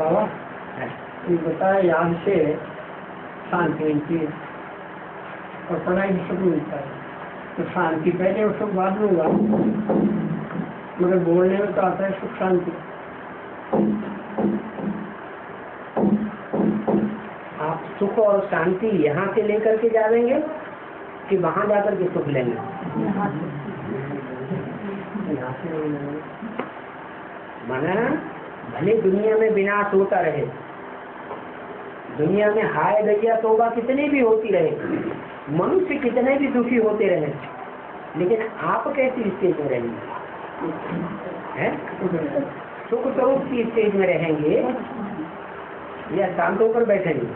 पावा है। ये बताया याद से शांति मिलती है और पढ़ाई से सुकून मिलता है। तो शांति पहले उसको बाद में होगा, मगर बोलने में तो आता है सुख शांति। आप सुख और शांति यहाँ से लेकर के जाएंगे कि वहाँ जाकर के सुख लेंगे? यहाँ से माना भले दुनिया में विनाश होता रहे, दुनिया में हाय गैया तोबा कितने भी होती रहे, मनुष्य कितने भी दुखी होते रहे, लेकिन आप कैसी स्टेज में रहेंगे? सुख स्वरूप की स्टेज में रहेंगे या शांतों पर बैठेंगे?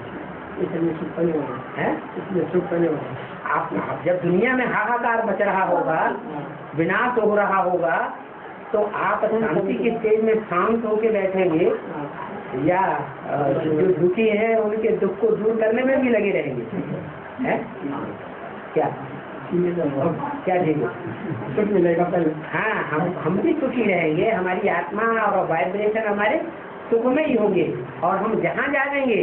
इसमें सुख नहीं होगा, है इसमें सुख नहीं होगा। आप जब दुनिया में हाहाकार मच रहा होगा, विनाश हो रहा होगा, तो आप शांति की स्टेज में शांत होके बैठेंगे या जो दुखी हैं उनके दुख को दूर करने में भी लगे रहेंगे? है क्या क्या ठीक है, सुख मिलेगा पहले। हाँ, हम भी सुखी रहेंगे, हमारी आत्मा और वाइब्रेशन हमारे सुख में ही होंगे और हम जहाँ जाएंगे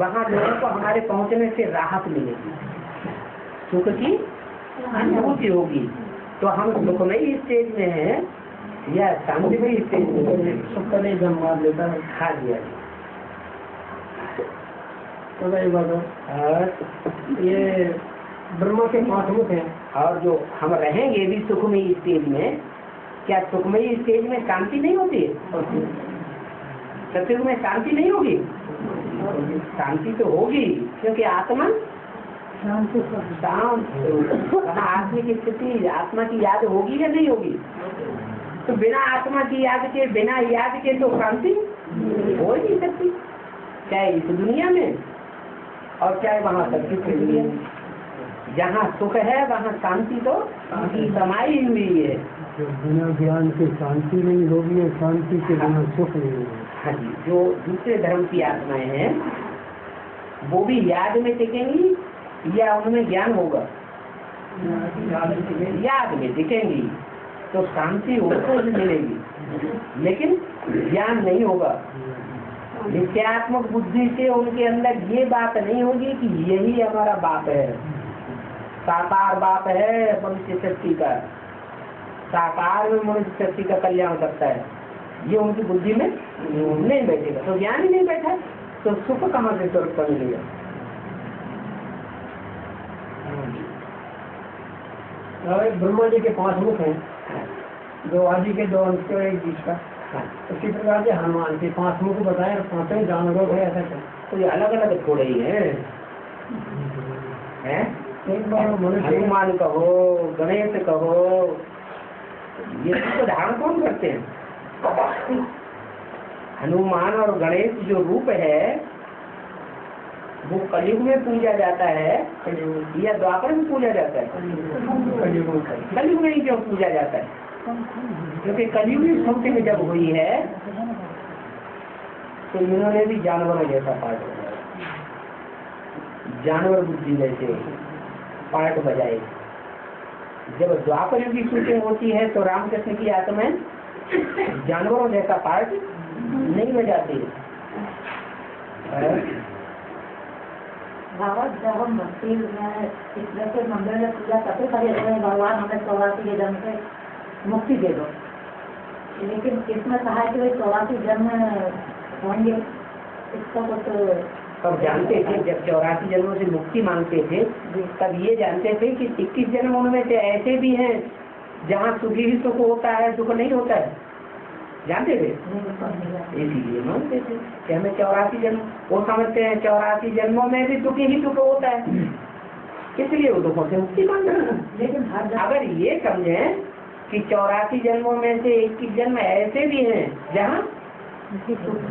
वहाँ लोगों को हमारे पहुँचने से राहत मिलेगी, सुख की अनुभूति होगी। तो हम सुख में ही स्टेज में हैं या शांति में स्टेज में? सुख का नहीं जमा लेता है, खा दिया। तो भाई बाबा ये ब्रह्मा के पाठमुख है और जो हम रहेंगे भी सुख में स्टेज में, क्या सुख में स्टेज में शांति नहीं होती है? सत्य में शांति नहीं होगी? शांति तो होगी, क्योंकि आत्मा शांत, आत्मा की स्थिति, आत्मा की याद होगी या नहीं होगी? तो बिना आत्मा की याद के, बिना याद के तो शांति हो ही नहीं सकती, चाहे इस दुनिया में और चाहे वहाँ तक की दुनिया में। जहाँ सुख है वहाँ शांति तो समाई हुई है। बिना ज्ञान के शांति नहीं होगी, शांति के बिना सुख नहीं होगी। हाँ जी, जो दूसरे धर्म की आत्माएं हैं वो भी याद में टिकेंगी या उनमें ज्ञान होगा? याद में टिकेंगी तो शांति उनको भी मिलेगी, लेकिन ज्ञान नहीं होगा। नित्यात्मक बुद्धि से उनके अंदर ये बात नहीं होगी कि यही हमारा बाप है, साकार बाप है मनुष्य शक्ति का, साकार में मनुष्य शक्ति का कल्याण करता है, ये उनकी बुद्धि में नहीं बैठेगा। तो ज्ञान ही नहीं बैठा तो सुख कहाँ से तौर पर मिलेगा? ब्रह्मा जी के पांच मुख हैं, दो आदि के दो अंश और एक बीच का। उसी प्रकार से हनुमान के पांच मुख बताए और पांचों जानवर है, ऐसा क्या? तो ये अलग अलग थोड़े ही है। हनुमान कहो, गणेश कहो, ये तो धारण कौन करते हैं? हनुमान और गणेश जो रूप है वो कलयुग में पूजा जाता है या द्वापर में पूजा जाता है? कलयुग में ही क्यों पूजा जाता है? क्योंकि कलयुग की स्मृति में जब हुई है तो इन्होंने भी जानवरों जैसा पार्ट बजाया, जानवर बुद्धि जैसे पार्ट बजाए। जब द्वापर युग की स्मृति होती है तो रामकृष्ण की आत्मा जानवरों जैसा पार्ट नहीं बजाती है। बाबा जब हम भक्ति में इस तरह से मंदिर में पूजा करते हैं, भगवान हमें 84 जन्म से मुक्ति दे दो, लेकिन इसमें कहा कि 84 जन्म होंगे, इसका कुछ तब जानते थे? जब 84 जन्मों से मुक्ति मांगते थे तब ये जानते थे कि 21 जन्म उनमें से ऐसे भी हैं जहाँ सुखी ही सुख होता है, दुख नहीं होता है, जानते थे। इसीलिए मानते थे कि हमें 84 जन्म, वो समझते हैं 84 जन्मों में भी दुखी ही दुख होता है, इसलिए वो दुखों से मुक्ति मांग रहे। लेकिन अगर ये समझे कि 84 जन्मों में से 21 जन्म ऐसे भी हैं जहाँ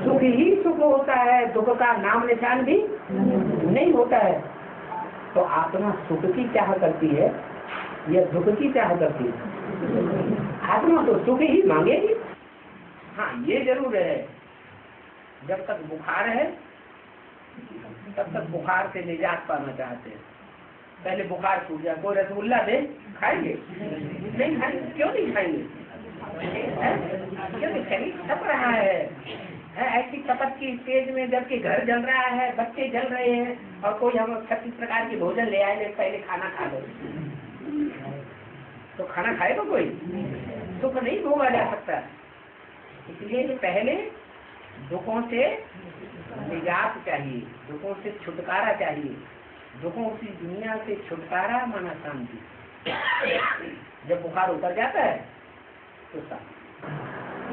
सुख ही सुख होता है, दुख का नाम निशान भी नहीं होता है, तो आत्मा सुख की चाह करती है या दुख की चाह करती है? आत्मा तो सुख ही मांगेगी। हाँ, ये जरूर है, जब तक बुखार है तब तक बुखार से निजात पाना चाहते हैं। पहले बुखार छूट जाए, कोई रसगुल्ला दे, खाएंगे? नहीं खाएंगे। क्यों नहीं खाएंगे? क्योंकि शरीर छप रहा है, ऐसी कपट की स्टेज में जबकि घर जल रहा है, बच्चे जल रहे हैं और कोई हम 36 प्रकार के भोजन ले आए, पहले खाना खा लो तो खाना खाएगा कोई, सुख नहीं भोगा जा सकता। इसलिए पहले दुखों से निजात चाहिए, दुखों से छुटकारा चाहिए, दुखों की दुनिया से छुटकारा माना शांति। जब बुखार उतर जाता है तो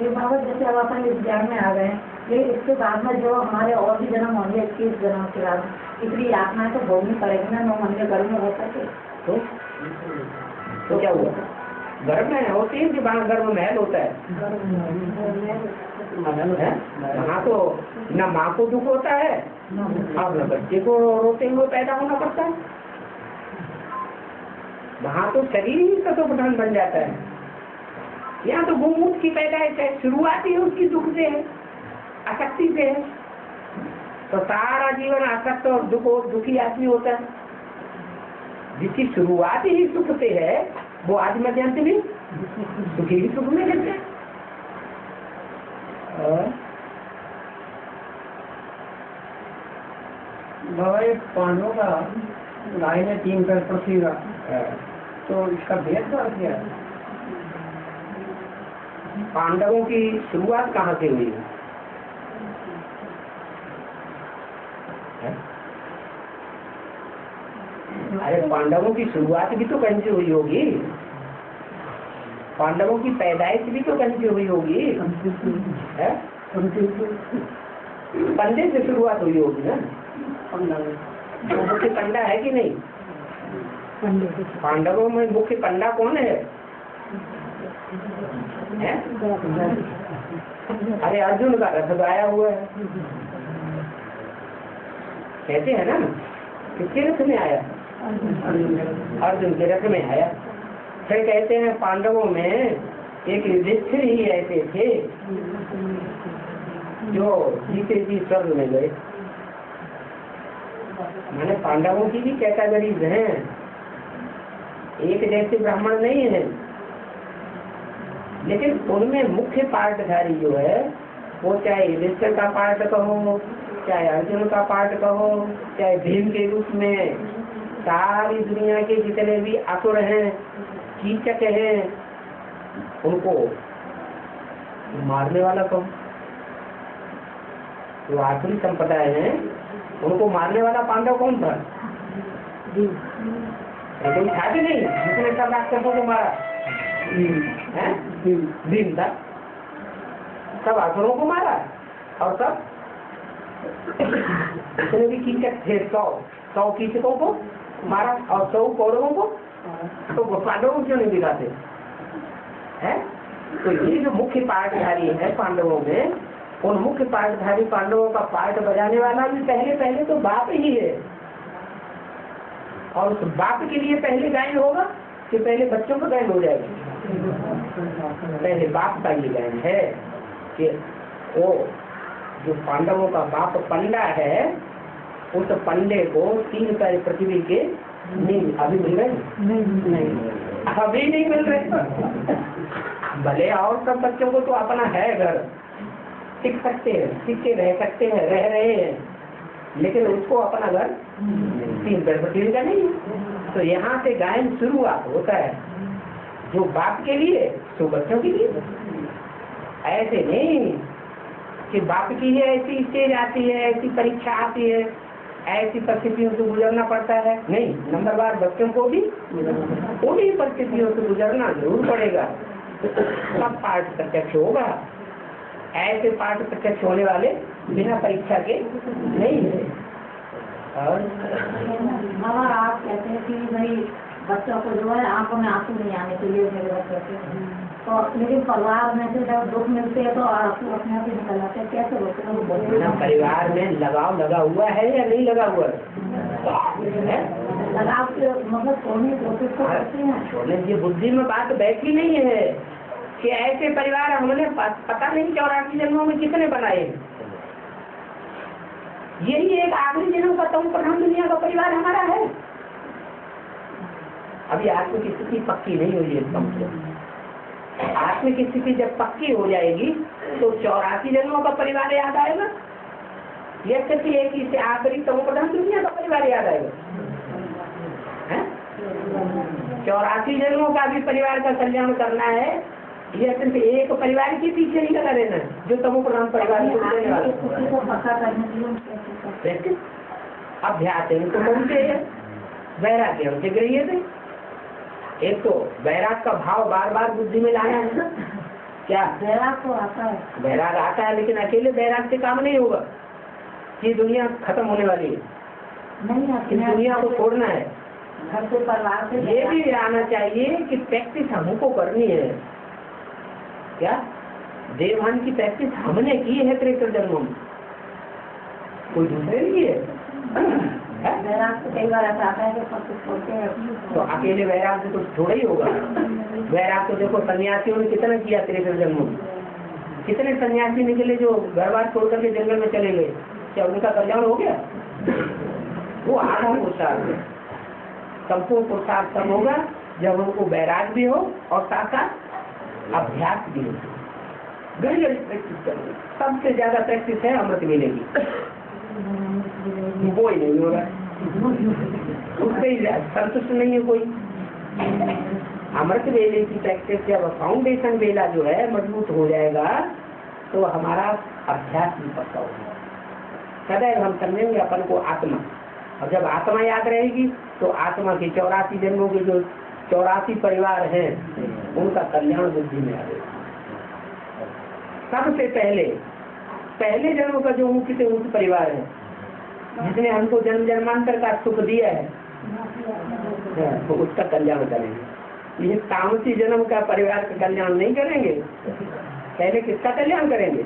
ये बाबा जैसे अब अपन इस ज्ञान में आ गए, लेकिन इसके बाद में जो हमारे और भी जन्म होंगे 21 जन्म के बाद इतनी यातना तो भोगनी पड़ेगी ना। नौ मंदिर घर में हो सके तो क्या हुआ? घर में होती है कि बाहर घर में महल होता है, वहाँ तो न माँ को दुख होता है और न बच्चे को रोते हुए पैदा होना पड़ता है। वहाँ तो शरीर का तो प्रधान बन जाता है, यहाँ तो गोमूत्र की पैदाइश है, शुरुआत ही उसकी दुख से है, आसक्ति से है। तो सारा जीवन आसक्त और दुख और दुखी आदमी होता है। जिसकी शुरुआत ही सुख से है वो आज मध्यांत में दुखी भी सुख में रहते हैं। बाबा एक पांडवों का गाय ने 3 पैर पर सीधा, तो इसका भेद क्या है? पांडवों की शुरुआत कहाँ से हुई है? अरे पांडवों की शुरुआत भी तो कहीं से हुई होगी, पांडवों की पैदाइश भी तो कहीं से हुई होगी, पंडे से शुरुआत हुई होगी ना। मुख्य पंडा है कि नहीं? पांडवों में मुख्य पंडा कौन है? अरे अर्जुन का रथ आया हुआ है, कहते हैं ना किसके रथ में आया? अर्जुन के रथ में आया। फिर कहते हैं पांडवों में एक युधिष्ठिर ही ऐसे थे जो जीते जी स्वर्ग में गए। मैंने पांडवों की भी कैटेगरीज है, एक जैसे ब्राह्मण नहीं है, लेकिन उनमें मुख्य पार्टधारी जो है वो चाहे युधिष्ठिर का पार्ट कहो, चाहे अर्जुन का पार्ट कहो, चाहे भीम के रूप में सारी दुनिया के जितने भी असुर हैं, कीचक हैं, उनको मारने वाला कहो। जो तो आसुरी संपदाएं हैं उनको मारने वाला पांडव कौन था? लेकिन था भी नहीं जिसने सब राक्षसों को मारा है, भीम था। सब आसुरों को मारा और सब जितने भी कीचक थे 100 कीचकों को मारा और 100 कौरवों को। तो पांडवों क्यों नहीं दिखाते हैं? तो ये जो मुख्य पार्टधारी है पांडवों में, उन मुख्य पार्टधारी पांडवों का पार्ट बजाने वाला भी पहले तो बाप ही है। और उस बाप के लिए पहले गायन होगा कि पहले बच्चों का गायन हो जाएगा? पहले बाप का ये ज्ञान है कि वो जो पांडवों का बाप पंडा है उस पंडे को 3 पैर पृथ्वी के नहीं अभी मिल रहे नहीं, अभी नहीं मिल रहे। भले और सब बच्चों को तो अपना है, घर सीख सकते हैं, सीख के रह सकते हैं, रह रहे हैं, लेकिन उसको अपना घर 3 पैर पृथ्वी का नहीं है। तो यहाँ से गायन शुरुआत होता है, जो बाप के लिए तो बच्चों के लिए। ऐसे नहीं कि बाप की ही ऐसी स्टेज आती है, ऐसी परीक्षा आती है, ऐसी परिस्थितियों से गुजरना पड़ता है। नहीं, नंबर बार बच्चों को भी उन्हीं परिस्थितियों से गुजरना जरूर पड़ेगा, सब पार्ट प्रत्यक्ष होगा। ऐसे पार्ट प्रत्यक्ष होने वाले बिना परीक्षा के नहीं है। और आप कहते हैं कि भाई बच्चों को जो है आंखों में आंसू नहीं आने के लिए मेरे बच्चों के, तो लेकिन परिवार में से जब दुख मिलते हैं तो आंसू अपने आप ही निकल आते हैं, कैसे होते हैं? वो परिवार में लगाव लगा हुआ है या नहीं लगा हुआ है? लगाव के मतलब छोड़ने की कोशिश तो करते हैं, छोड़ने की बुद्धि में बात बैठी नहीं है कि ऐसे परिवार हमने पता नहीं 84 जन्मों में कितने बनाए। यही एक आखिरी जन्म का तुम प्रधान दुनिया का परिवार हमारा है। अभी आत्म की स्थिति पक्की नहीं हुई है, आत्म की स्थिति जब पक्की हो जाएगी तो 84 जन्मों का परिवार याद आएगा, ये सिर्फ एक ही से आखिरी समूपदान दुनिया का परिवार याद आएगा। 84 जन्मों का भी परिवार का कल्याण करना है, ये सिर्फ एक परिवार के पीछे नहीं लगा रहना जो समूपदान परिवार को अभ्यास इनको बनते हैं। वैराग्य हमसे ग्रहिए थे, एक तो वैराग का भाव बार बार बुद्धि में लाना है ना, क्या वैराग को आता है? वैराग आता है, लेकिन अकेले वैराग से काम नहीं होगा। ये दुनिया खत्म होने वाली है, नहीं दुनिया को छोड़ना है, घर से परिवार से ये भी आना चाहिए कि प्रैक्टिस हमको करनी है। क्या देवान की प्रैक्टिस हमने की है 63 जन्मों में, कोई दूसरे नहीं है। वैराग से कई बार ऐसा आता है कि सब कुछ छोड़ते हैं, तो अकेले वैराग से कुछ थोड़ा ही होगा। वैराग को देखो सन्यासियों ने कितना किया 63 जन्मों में, कितने सन्यासी निकले जो घर बार छोड़ करके जंगल में चले गए, क्या उनका कल्याण हो गया? वो आधा पुरुषार्थ है। सबको पुरुषार्थ तब होगा जब उनको वैराग भी हो और साथ साथ अभ्यास भी हो। गहरी प्रैक्टिस करोगे, सबसे ज्यादा प्रैक्टिस है अमृत मिलेगी। कोई नहीं हो रहा, उससे संतुष्ट नहीं है कोई। अमृत वेले की प्रैक्टिस जब फाउंडेशन वेला जो है मजबूत हो जाएगा तो हमारा अभ्यास भी पक्का होगा। सदैव हम समझेंगे अपन को आत्मा, और जब आत्मा याद रहेगी तो आत्मा के 84 जन्मों के जो 84 परिवार हैं उनका कल्याण बुद्धि में आएगा। सबसे पहले जन्म का जो ऊंच से ऊंच परिवार है जिसने हमको जन्म जन्मांतर का सुख दिया है तो उसका कल्याण करेंगे। ये तामसी जन्म का परिवार का कल्याण नहीं करेंगे, पहले किसका कल्याण करेंगे?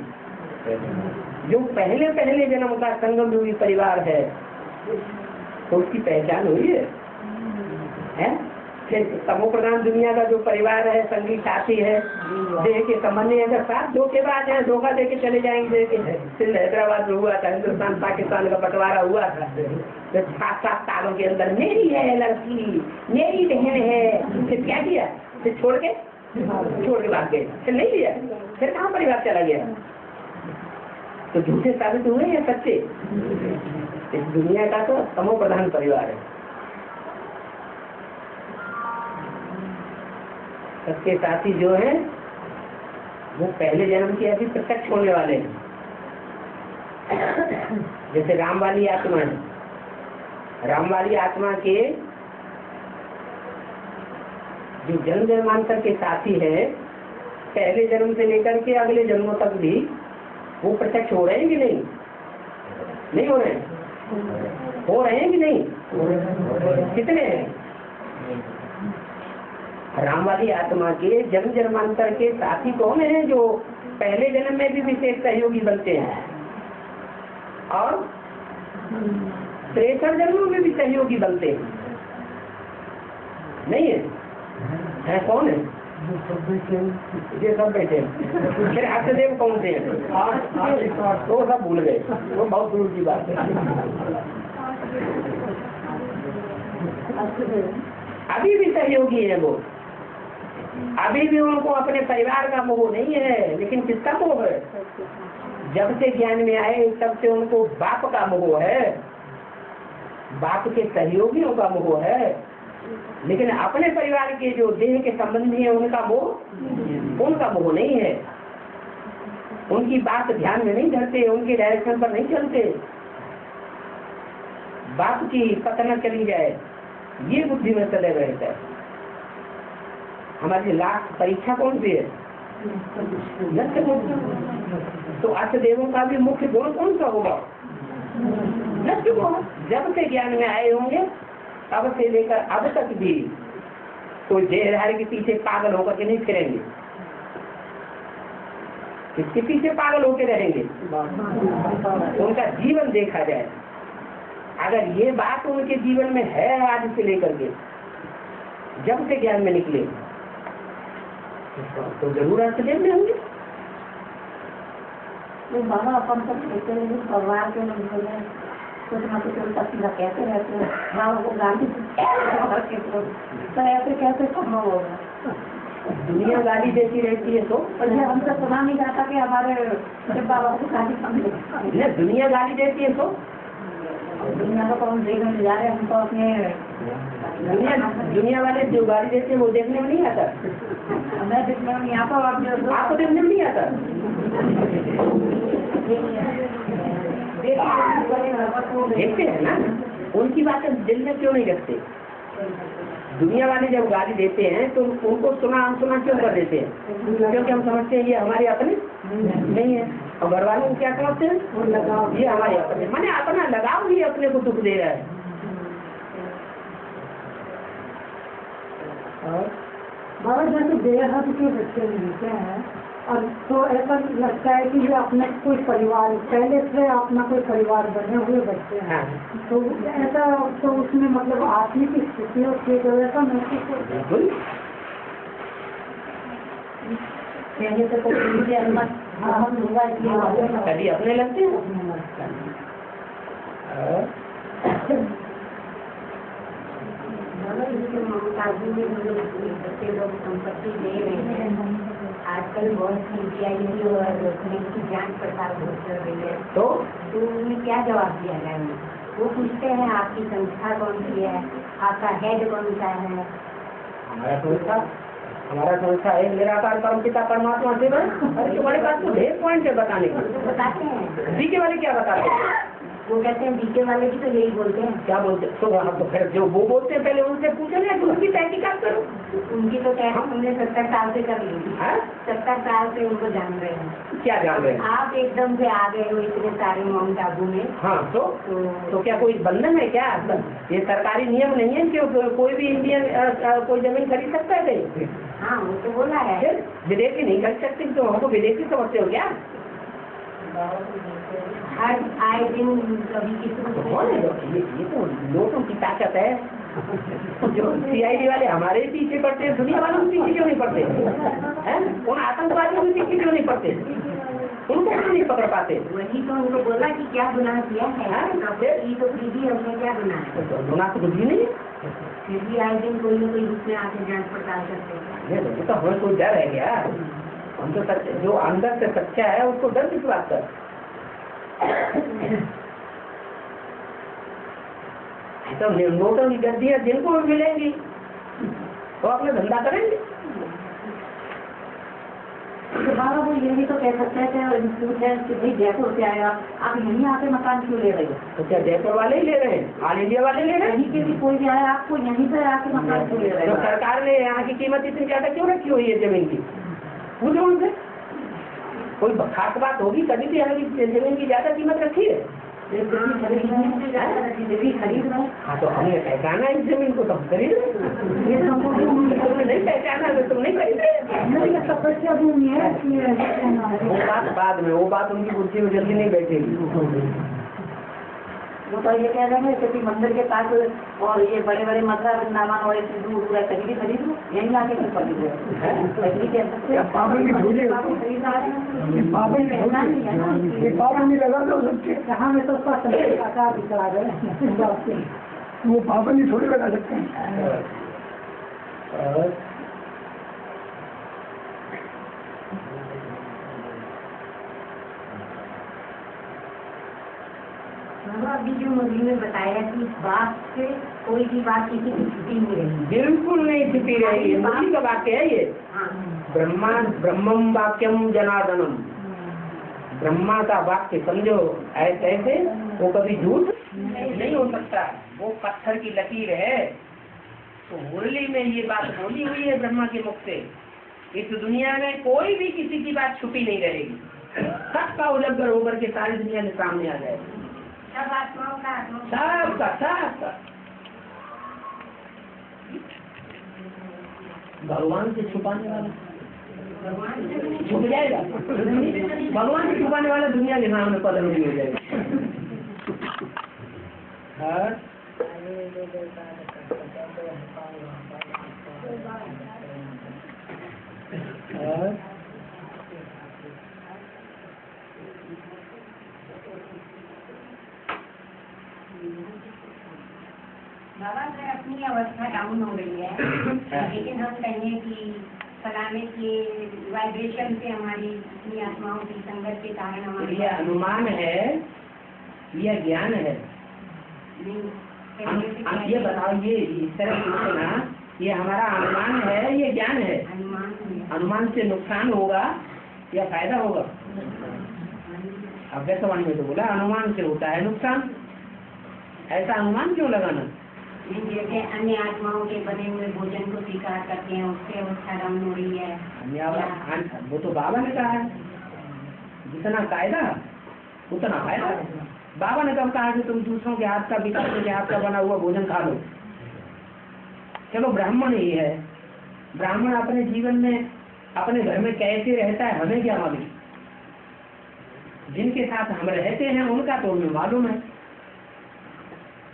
जो पहले जन्म का संगम रूपी परिवार है तो उसकी पहचान हुई है? फिर तमोप्रधान दुनिया का जो परिवार है, संगी साथी है, देह के संबंधी अगर साथ धोखेबाज है, धोखा दे के चले जाएंगे। सिंध हैदराबाद में हुआ था, हिंदुस्तान पाकिस्तान का बंटवारा हुआ था, 7 सालों के अंदर मेरी है लड़की, मेरी बहन है, फिर क्या किया? फिर छोड़ के भाग गए, फिर नहीं लिया, फिर कहाँ परिवार चला गया? तो झूठे साबित हुए या सच्चे? इस दुनिया का तो तमोप्रधान परिवार है। सबके साथी जो हैं वो पहले जन्म के अभी प्रत्यक्ष होने वाले हैं। जैसे राम वाली आत्मा है, राम वाली आत्मा के जो जन्म जन्मांतर के साथी हैं पहले जन्म से लेकर के अगले जन्मों तक भी वो प्रत्यक्ष हो रहे हैं कि नहीं हो रहे हैं? हो रहे हैं कि नहीं? कितने हैं? राम वाली आत्मा के जन्म जन्मांतर के साथी कौन है जो पहले जन्म में भी विशेष सहयोगी बनते हैं और 63 जन्मों में भी सहयोगी बनते हैं? नहीं है कौन है? ये सब बैठे हैं। फिर अष्टदेव कौन से हैं? वो सब भूल गए, वो बहुत दूर की बात है। अभी भी सहयोगी है वो, अभी भी उनको अपने परिवार का मोह नहीं है, लेकिन किसका मोह है? जब से ज्ञान में आए तब से उनको बाप का मोह है, बाप के सहयोगियों का मोह है, लेकिन अपने परिवार के जो देह के संबंधी है उनका मोह नहीं है। उनकी बात ध्यान में नहीं धरते, उनके डायरेक्शन पर नहीं चलते, बाप की पता न चली जाए ये बुद्धि में सदैव रहता है। हमारी लास्ट परीक्षा कौन सी है? तो अष्टदेवों का भी मुख्य गुण कौन सा होगा? जब से ज्ञान में आए होंगे तब से लेकर अब तक भी कोई देहधारी के पीछे पागल होकर के नहीं फिरेंगे। किसके पीछे पागल होकर रहेंगे? उनका जीवन देखा जाए, अगर ये बात उनके जीवन में है आज से लेकर के जब से ज्ञान में निकले तो जरूर आज से में होंगे। बाबा अपन सब कहते हैं परिवार के लोग कुछ ना कुछ उल्टा सीधा कहते रहते हैं, गांधी तो ऐसे कैसे संभव होगा? दुनिया गाली देती रहती है तो हमसे सुना नहीं जाता कि हमारे शिव बाबा को गाली दुनिया गाली देती है तो दुनिया को कौन देखने जा रहे हैं हमको अपने दुनिया वाले जो गाली देते हैं वो देखने में नहीं आता हमें देखने में नहीं आता आपको देखने में नहीं आता देखते हैं ना उनकी बातें दिल में क्यों नहीं रखते। दुनिया वाले जब गाली देते हैं तो उनको सुना अनसुना क्यों कर देते हैं क्योंकि हम समझते हैं ये हमारे अपने नहीं है। और घर वालों को क्या समझते हैं लगाव ये हमारे अपने माने अपना लगाव ही अपने को दुख दे रहा है। और बाबा जैसे बेहद के बच्चे मिलते हैं और तो ऐसा लगता है कि ये अपने कोई परिवार पहले से अपना कोई परिवार बने हुए बच्चे हैं तो ऐसा तो उसमें मतलब आदमी की स्थिति और ऐसा महसूस होता है कभी अपने लगते हैं बच्चे लोग संपत्ति दे रहे हैं आजकल बहुत सीबीआई और की जांच पड़ताल बहुत चल रही है तो उन्हें क्या जवाब दिया जाएगा। वो पूछते हैं आपकी संस्था कौन सी है आपका हेड कौन सा है। हमारा संस्था है मेरा परमपिता परमात्मा से बड़े बात को ढेर पॉइंट है बताने का बताते हैं बीके वाले क्या बताते हैं वो कहते हैं बीके वाले की तो यही बोलते हैं क्या बोलते हैं तो आप तो फिर जो वो बोलते हैं पहले उनसे पूछो ना उनकी तहकीकात करो उनकी तो क्या हमने 70 साल से कर ली थी 70 साल से उनको जान रहे हैं क्या जान रहे हैं आप एकदम से आ गए हो इतने सारे माउंट आबू में। हाँ तो क्या कोई बंधन है क्या ये सरकारी नियम नहीं है कि कोई भी इंडियन कोई जमीन खरीद सकता है कहीं। हाँ वो तो बोला है विदेशी नहीं खरीद सकते तो हमको विदेशी समझते हो क्या। हर आए दिन कभी किसी को ये तो लोगों की ताकत है जो सीआईडी वाले हमारे पीछे पड़ते हैं दुनिया वालों के पीछे क्यों नहीं पड़ते हैं उन आतंकवादियों के पीछे क्यों नहीं पड़ते उनको क्यों नहीं पकड़ पाते। वही तो उनको बोला कि क्या गुनाह किया है ये तो फिर भी हमने क्या गुनाह गुनाह तो कुछ भी नहीं फिर भी आए दिन कोई ना कोई उसमें आके जांच पड़ताल करते हैं तो हमें कोई डर है क्या हम तो जो अंदर से सच्चा है उसको डर किस बात कर। तो नोटों की गद्दियाँ जिनको भी मिलेंगी वो अपना धंधा करेंगे। बाबा वो यही तो कह सकते थे और इंस्टीट्यूट है कि भाई जयपुर से आया आप यहीं आके मकान क्यों ले रहे हो तो क्या जयपुर वाले ही ले रहे हैं ऑल इंडिया वाले ले रहे हैं यहीं के कोई भी आया आपको यहीं पर आके मकान क्यों ले रहे हैं। सरकार ने यहाँ की कीमत इतनी ज्यादा क्यों रखी हुई है जमीन की पूछो उनसे कोई खास बात होगी कभी भी हमारी जमीन की ज्यादा कीमत रखी है हाँ तो हमने पहचाना इस जमीन को तुम खरीद नहीं पहचाना तो तुम नहीं खरीद रहे वो बात बाद में वो बात उनकी कुर्सी में जल्दी नहीं बैठेगी। वो तो ये कह रहे हैं क्योंकि मंदिर के पास और ये बड़े बड़े मथुरा वृंदावन और ऐसे दूर पूरा कहीं भी खरीद लो यहीं आके कुछ खरीद लो पाबंदी लगा दो सबके कहाँ में तो आकार दिखा रहे वो पाबंदी थोड़ी लगा सकते हैं। अभी जो मोदी ने बताया कि बाप से कोई भी बात किसी की छुपी नहीं रही बिल्कुल नहीं छुपी रही मोदी का वाक्य है ये। हाँ। ब्रह्मम वाक्यम जनार्दनम ब्रह्मा का वाक्य समझो ऐसे ऐसे वो कभी झूठ नहीं हो सकता वो पत्थर की लकीर है। तो मुरली में ये बात बोली हुई है ब्रह्मा के मुख से इस दुनिया में कोई भी किसी की बात छुपी नहीं रहेगी सबका उलंघन होकर के सारी दुनिया के सामने आ जाएगी सबका भगवान से छुपाने वाला छुप जाएगा भगवान से छुपाने वाला दुनिया के नाम में पदम हो जाएगा। हाँ बाबा सर अपनी अवस्था डाउन हो गई है लेकिन हम कहें कि सलामित के वाइब्रेशन से हमारी आत्माओं की संगत के कारण हमारे यह अनुमान है, यह ज्ञान है। आप ये बताओ, ये इस तरह से ना, ये हमारा अनुमान है, ये ज्ञान है। अनुमान से नुकसान होगा या फायदा होगा? अब जैसा वाणी में तो बोला अनुमान से होता है नुकसान, ऐसा अनुमान क्यों लगाना? जैसे अन्य आत्माओं के बने हुए भोजन को स्वीकार करते हैं, उससे शर्म हो रही है। वो तो बाबा ने कहा है, जितना कायदा उतना फायदा। बाबा ने कब कहा कि तुम दूसरों के हाथ का, विकास के हाथ का बना हुआ भोजन खा लो? चलो ब्राह्मण ही है, ब्राह्मण अपने जीवन में, अपने घर में कैसे रहता है हमें क्या मालूम। जिनके साथ हम रहते हैं उनका तो हमें मालूम है,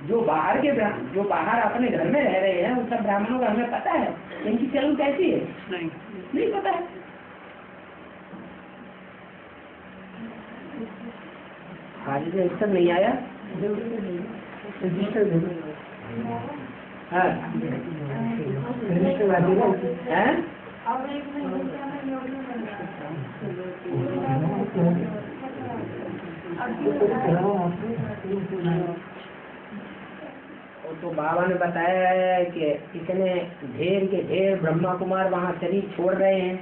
जो बाहर अपने घर में रह रहे हैं उन सब ब्राह्मणों का हमें पता है इनकी चलन कैसी है। नहीं पता है। आज तो उत्तर नहीं आया। तो बाबा ने बताया है कि इतने ढेर के ढेर ब्रह्मा कुमार वहाँ शरीर छोड़ रहे हैं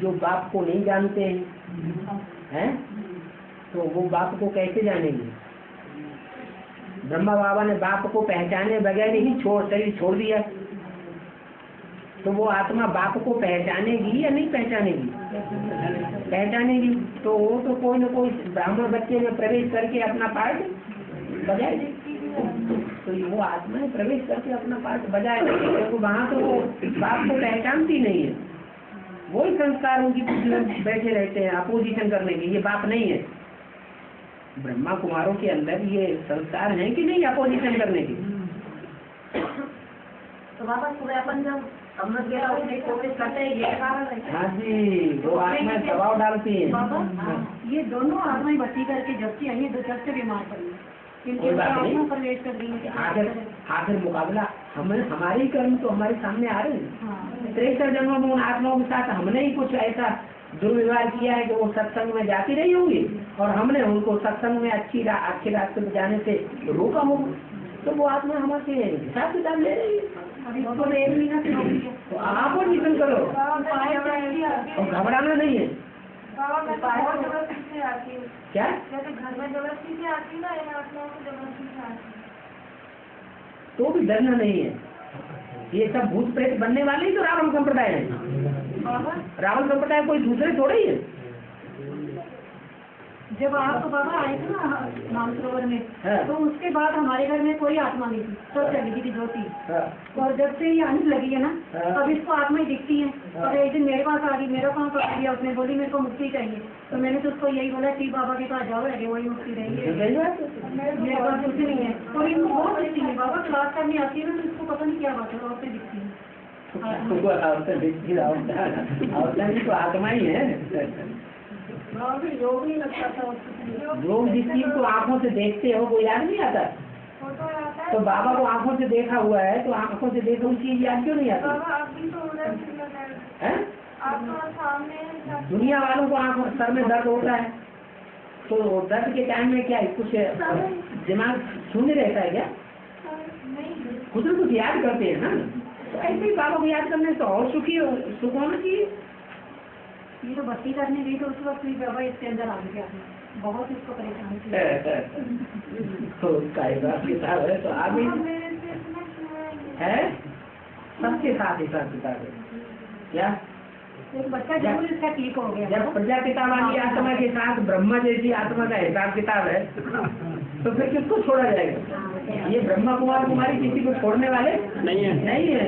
जो बाप को नहीं जानते हैं, हैं? तो वो बाप को कैसे जानेंगे? ब्रह्मा बाबा ने बाप को पहचाने बगैर ही शरीर छोड़ दिया, तो वो आत्मा बाप को पहचानेगी या नहीं पहचानेगी? पहचानेगी। तो वो तो कोई न कोई ब्राह्मण बच्चे में प्रवेश करके अपना पार्ट बजाय देगी, तो वो आत्मा प्रवेश करके अपना पार्ट बजाय रखेगी, क्योंकि वहाँ तो वो बाप को पहचानती नहीं है। वही संस्कार उनकी बैठे रहते हैं अपोजिशन करने के, ये बाप नहीं है। ब्रह्मा कुमारों के अंदर ये संस्कार है कि नहीं अपोजिशन करने के। तो बाबा सुबह अपन जब अमृत वेला उठने की कोशिश करते हैं, ये कारण है। हाँ जी, वो आत्मा दबाव डालती है। बाबा ये दोनों आत्माएं बची करके जब से आई है, जब से बीमार पड़ी है। आखिर मुकाबला हमारे ही कर्म तो हमारे सामने आ रहे हैं। 63 जन्मों में उन आत्माओं के साथ हमने ही कुछ ऐसा दुर्व्यवहार किया है कि वो सत्संग में जाती रही होंगी और हमने उनको सत्संग में अच्छे रास्ते पर जाने से रोका होगा, तो वो आत्मा हमारे हिसाब किताब ले रही है। तो आप और निकल करो, घबराना नहीं है। क्या घर में जबरदस्ती से आती ना, आत्माओं को जबरदस्ती से आती, तो भी डरना नहीं है। ये सब भूत प्रेत बनने वाले ही तो रावण संप्रदाय है। रावण संप्रदाय कोई दूसरे थोड़े ही है। जब आप तो बाबा आए थे ना मानसरोवर में, तो उसके बाद हमारे घर में कोई आत्मा नहीं थी, सब चली गई थी ज्योति। और जब से ये अंत लगी है ना, अब इसको आत्मा ही दिखती है। और एक दिन मेरे पास आ गई, मेरा काम पकड़ लिया उसने, बोली मेरे को मुक्ति चाहिए। तो मैंने तो उसको यही बोला शिव बाबा के पास जाओ, अरे वही मुक्ति रहेगी, मेरे पास कुछ नहीं है। और इनको बहुत दिखती है बाबा, क्लास करने आती है ना, तो इसको पता नहीं क्या बात है, और से दिखती है। तो आत्मा ही है। रोग नहीं लगता था, रोग जिस चीज को आँखों से देखते हो वो याद नहीं आता। तो बाबा को आँखों से देखा हुआ है, तो आँखों से देखा हुई चीज याद क्यों नहीं आती? बाबा आप भी तो उधर हैं, आप तो सामने। दुनिया वालों को आँखों सर में दर्द होता है, तो दर्द के टाइम में क्या कुछ दिमाग शून्य रहता है क्या? खुद कुछ याद करते हैं ना, तो ऐसे ही बाबा को याद करने से और सुखी सुख होना चाहिए। ये तो बस्ती करने गई तो उस वक्त बाबा इसके अंदर आ गया, बहुत इसको परेशान किया। तो कायदात किताब है, तो आप है सबके साथ ही साथ किताब है क्या? एक बच्चा जरूर इसका ठीक हो गया। जब प्रजापिता वाली आत्मा के साथ ब्रह्मा जैसी आत्मा का हिसाब किताब है, तो फिर किसको छोड़ा जाएगा? ये ब्रह्मा कुमार कुमारी किसी को छोड़ने वाले नहीं है, नहीं है।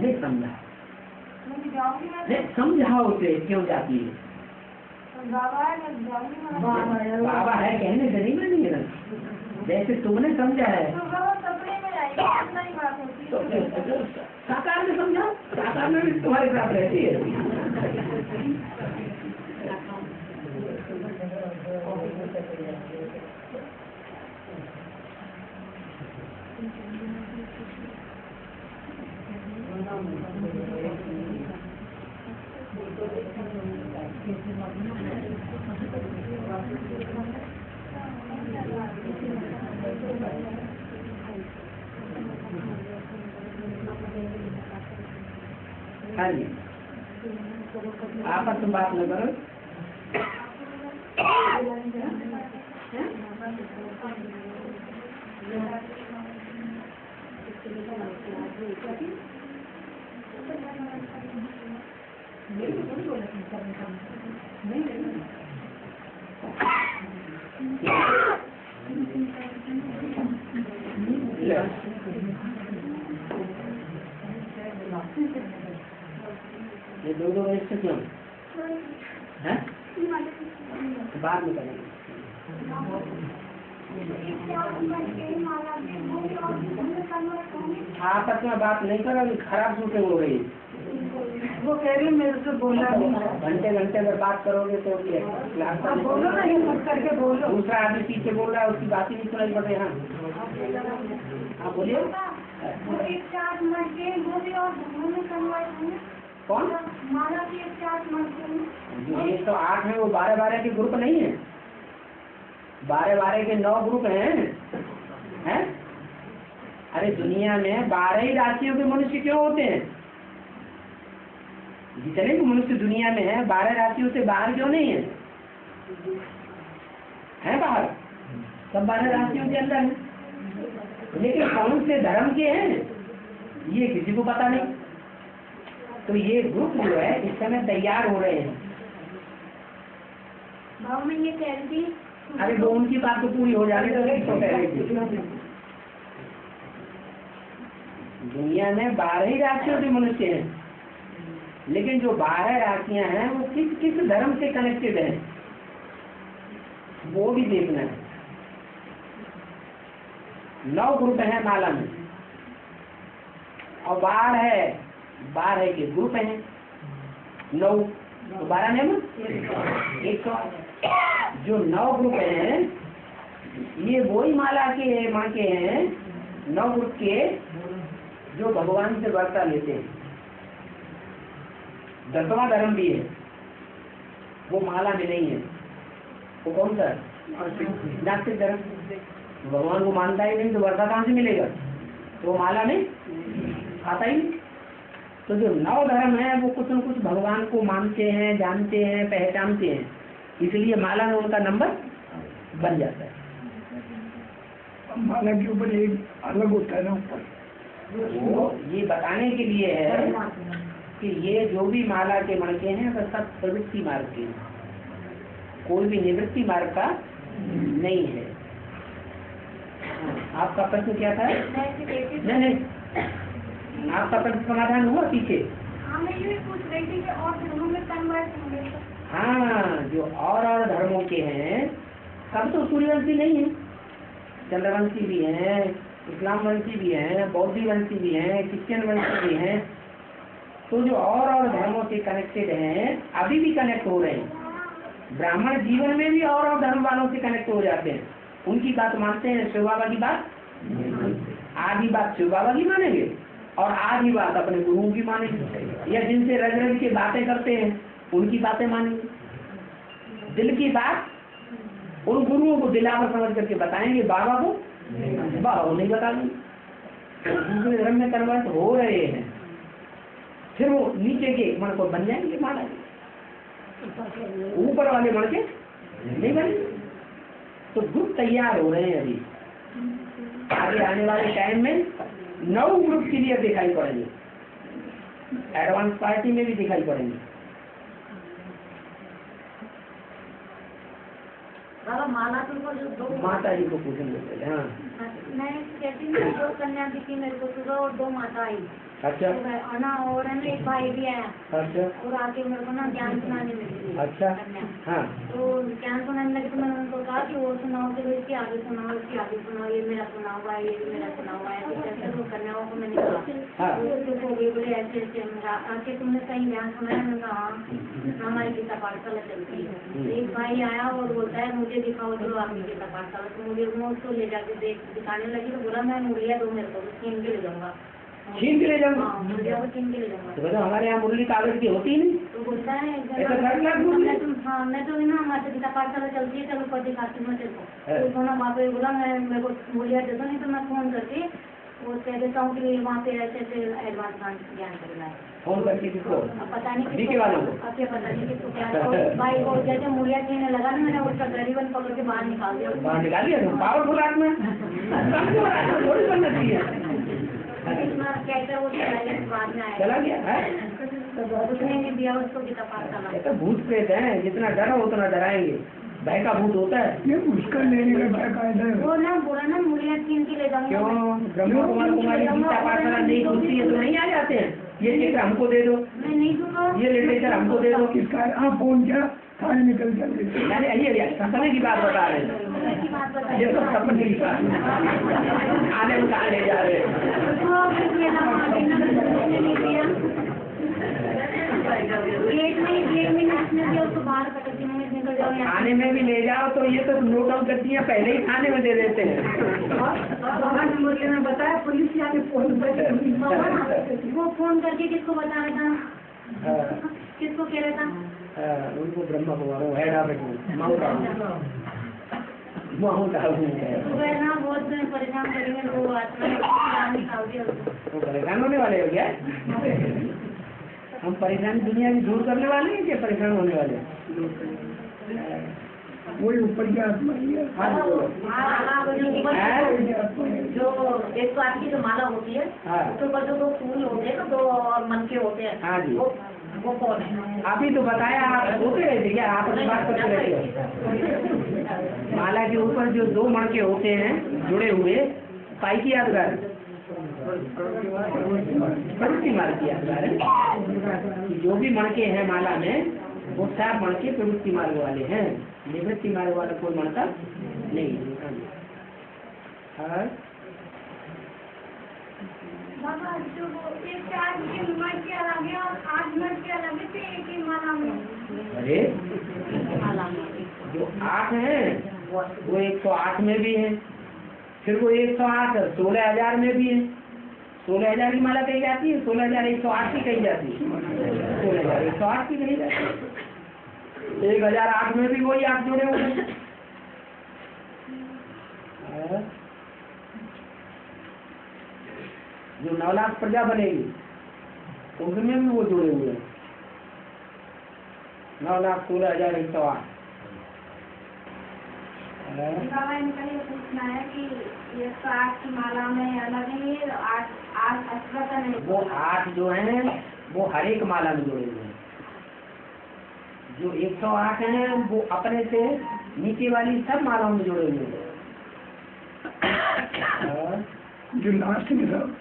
नहीं समझा, समझाओ उसे क्यों जाती है। बाबा है कहने से नहीं मानेंगे ना, जैसे तुमने समझा है साकार में समझाओ, साकार में भी तुम्हारे साथ रहती है। पर तुम बात न करो। ये दो ऐसे क्यों हैं? बाहर निकलेंगे। आपस में बात नहीं करोगे, खराब झूठे हो गई। वो कह रही मेरे से बोला घंटे घंटे में बात करोगे तो बोलो ना, ये मत करके बोलो। दूसरा आदमी पीछे बोल रहा है, उसकी बात ही नहीं सुनाई पड़ रही। हाँ आप बोलिए। कौन ये तो 8 है, वो 12-12 के ग्रुप नहीं है, 12-12 के 9 ग्रुप हैं। अरे दुनिया में 12 ही राशियों के मनुष्य क्यों होते हैं? जितने भी मनुष्य दुनिया में है 12 राशियों से बाहर क्यों नहीं है? हैं बाहर, सब 12 राशियों के अंदर है, लेकिन कौन से धर्म के हैं ये किसी को पता नहीं। तो ये ग्रुप जो है इस समय तैयार हो रहे हैं। अरे वो उनकी बात तो पूरी हो जाने तो दुनिया में 12 ही राशियों के मनुष्य हैं, लेकिन जो 12 राशियां हैं वो किस किस धर्म से कनेक्टेड है वो भी देखना है। 9 ग्रुप है माला में और 12 के ग्रुप हैं, 9 तो 12 नहीं 100। जो 9 ग्रुप हैं ये वही माला के माँ के हैं, 9 ग्रुप के जो भगवान से वार्ता लेते हैं। 10वां धर्म भी है, वो माला में नहीं है। वो कौन सा? नास्तिक धर्म, भगवान को मानता ही नहीं तो वार्ता कहाँ से मिलेगा? तो वो माला में आता ही नहीं। तो जो 9 धर्म है वो कुछ न कुछ भगवान को मानते हैं, जानते हैं, पहचानते हैं, इसलिए माला में उनका नंबर बन जाता है। माला के ऊपर एक अलग होता है ना ऊपर, ये बताने के लिए है कि ये जो भी माला के मणके हैं वह सब प्रवृत्ति मार्ग के हैं, कोई भी निवृत्ति मार्ग का नहीं है। आपका प्रश्न क्या था? नहीं आपका प्रश्न समाधान हुआ पीछे। हाँ जो और धर्मों के हैं सब तो सूर्यवंशी नहीं है, चंद्रवंशी भी हैं, इस्लाम वंशी भी हैं, बौद्ध वंशी भी हैं, क्रिश्चियन वंशी भी हैं। तो जो और धर्मों से कनेक्टेड हैं अभी भी कनेक्ट हो रहे हैं। ब्राह्मण जीवन में भी और धर्म वालों से कनेक्ट हो जाते हैं, उनकी बात मानते हैं। शिव बाबा की बात आधी बात शिव बाबा की मानेंगे और आधी बात अपने गुरुओं की मानेंगे, या जिनसे रज रज के बातें करते हैं उनकी बातें मानेंगे। दिल की बात उन गुरुओं को दिलावर समझ करके बताएंगे, बाबा को बाबा को नहीं बताएंगे। दूसरे धर्म में कन्वर्ट हो रहे हैं, फिर वो नीचे के मण को बन जाएंगे माला, ऊपर वाले मण के नहीं बनेंगे। तो ग्रुप तैयार हो रहे हैं अभी, आगे आने वाले टाइम में 9 ग्रुप क्लियर दिखाई पड़ेंगे, एडवांस पार्टी में भी दिखाई पड़ेंगे। माता जी को पूछेंगे। हाँ मैं कहती हूँ 2 कन्या दिखी मेरे को सुबह और 2 माता आई। अच्छा ना, और एक भाई भी आया। अच्छा और आके मेरे को ना ज्ञान सुनाने लगी। अच्छा हाँ तो ज्ञान सुनाने लगी तो मैंने उनको कहा कि वो सुनाओ तो इसकी आगे सुनाओ, इसकी आगे सुनाओ, ये मेरा सुना हुआ है, ये मेरा सुना हुआ है। जैसे वो कन्याओं को मैंने कहा हो गई, बोले ऐसे ऐसे आके तुमने कहीं ज्ञान सुनाया? मैंने कहा हाँ हमारी गीता पाठशाला चलती है। एक भाई आया और बोलता है मुझे दिखाओ जो आपकी गीता पाठशाला, तो मुझे वो उसको ले जाके देख दिखाने लगी तो बोला मैं मुड़िया दो मेरे को छीन के ले जाऊँगा, छीन के ले जाऊंगा। तो बताओ हमारे यहाँ मुरली कागज की होती नहीं वो सेवेताओं के लिए वहाँ पे ऐसे एडवांस ज्ञान करना है। फोन करके किसको पता नहीं किसको पता नहीं किसको क्या भाई वो जैसे मुड़िया छीने लगा ना मैंने उसका गरीबन पकड़ के बाहर निकाल दिया। बाहर निकाल दिया पावरफुल आदमी थोड़ी बनना चाहिए कहते वो बाद में आया चला गया है तो भूत प्रेत है जितना डरा उतना डराएंगे। भय का भूत होता है ये मुश्किल नहीं है भय का इधर वो ना बोला ना मुड़िया छीन के ले जाऊंगा क्यों ब्रह्मा कुमार कुमारी गीता पाठ करना नहीं होती है तो नहीं आ जाते हैं। ये लेटर हमको दे दो मैं नहीं दूंगा ये लेटर हमको दे दो किसका आप फोन किया सारे निकल जाते सपने की बात बता रहे ये तो सपने की बात आने में कहाँ ले जा रहे खाने में भी ले जाओ तो ये तो नोट आउट करती है पहले ही खाने में दे देते हैं। मैंने बताया पुलिस से आके फोन पर वो फोन करके किसको बता रहा था किसको कह रहा था उनको ब्रह्मा कुमार हेड ऑफ ना बहुत परेशान करेंगे वो परेशान होने वाले हो गया हम परेशान दुनिया में दूर करने वाले हैं क्या परेशान होने वाले वही ऊपर की आत्मा जो एक तो आपकी जो माला होती है उसके ऊपर जो दो फूल होते हैं तो मन के होते हैं हाँ जी वो कौन है आप ही तो बताया आप होते रहते क्या आप बात करते रहते माला के ऊपर जो दो मणके होते हैं जुड़े हुए पाई की यादगार जो भी मणके हैं माला में वो सारे मणके प्रवृत्ति मार्ग वाले हैं। निवृत्ति मार्ग वाला कोई मणका नहीं है। बाबा जो एक आज के मणके अलग है और आज मणके अलग है तो एक ही माला में अरे जो 8 है वो 108 में भी है फिर वो 108 16000 में भी है 16000 की माला कही जाती है 16108 की कही जाती है 16000 108 की कही जाती है 1008 में भी वही आप जुड़े होंगे। जो 9 लाख प्रजा बनेगी उनमें भी वो जुड़े हुए हैं 9,16,108 बाबा इनका ये पूछना है कि ये 8 की माला में अलग है 8 असर का नहीं वो 8 जो है वो हर एक माला में जुड़े हुए हैं। जो 108 है वो अपने से नीचे वाली सब मालाओं में जुड़े हुए हैं। जो लास्ट में सब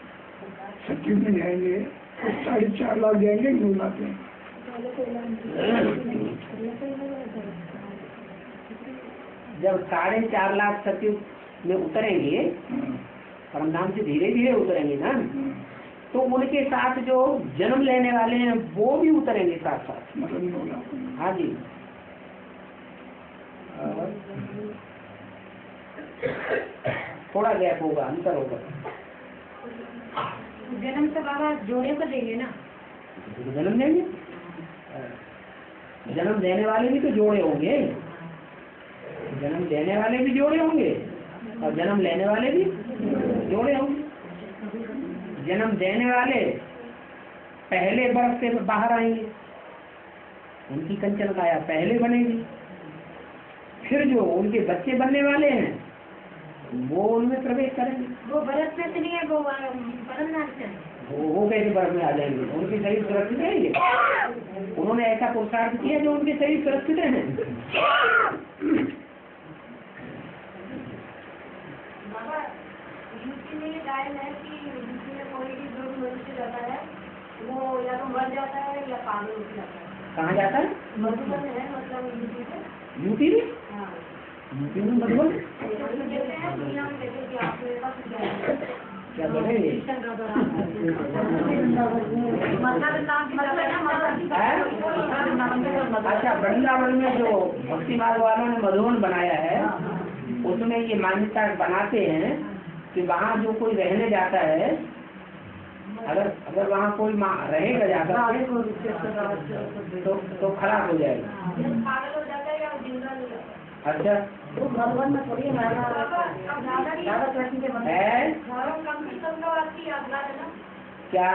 सच्ची में जाएंगे 4.5 लाख जाएंगे 9 लाख जब 4.5 लाख सतयुग में उतरेंगे परमधाम से धीरे धीरे उतरेंगे ना तो उनके साथ जो जन्म लेने वाले हैं वो भी उतरेंगे साथ साथ मतलब हाँ जी थोड़ा गैप होगा अंतर होगा जन्म से बाबा जोड़े को देंगे ना जन्म देंगे जन्म देने वाले भी तो जोड़े होंगे जन्म देने वाले भी जोड़े होंगे और जन्म लेने वाले भी जोड़े होंगे। जन्म देने वाले पहले वर्ष से बाहर आएंगे उनकी कंचन काया पहले बनेगी फिर जो उनके बच्चे बनने वाले हैं वो उनमें प्रवेश करेंगे वो बरस में नहीं है वो हो गए बर्फ में आ जाएंगे उनके शरीर सुरक्षित रहेंगे। उन्होंने ऐसा पुरुषार्थ किया जो उनके शरीर सुरक्षित रहे। बाबा यूपी में ये डायल है कि यूपी में कोई भी जो मनुष्य जाता है वो या तो मर जाता है या पागल हो जाता है। कहाँ जाता है मधुबन है मतलब यूपी में यूपी में हाँ यूपी में मधुबन कहते हैं दुनिया में कहते हैं कि आपके पास क्या बोले अच्छा वृंदावन में जो भक्ति मार्ग वालों ने मधुबन बनाया है उसमें ये मान्यता बनाते हैं कि वहाँ जो कोई रहने जाता है अगर अगर वहाँ कोई रहेगा जाता तो खराब हो जाएगा। अच्छा तो भगवान में थोड़ी हमारा क्या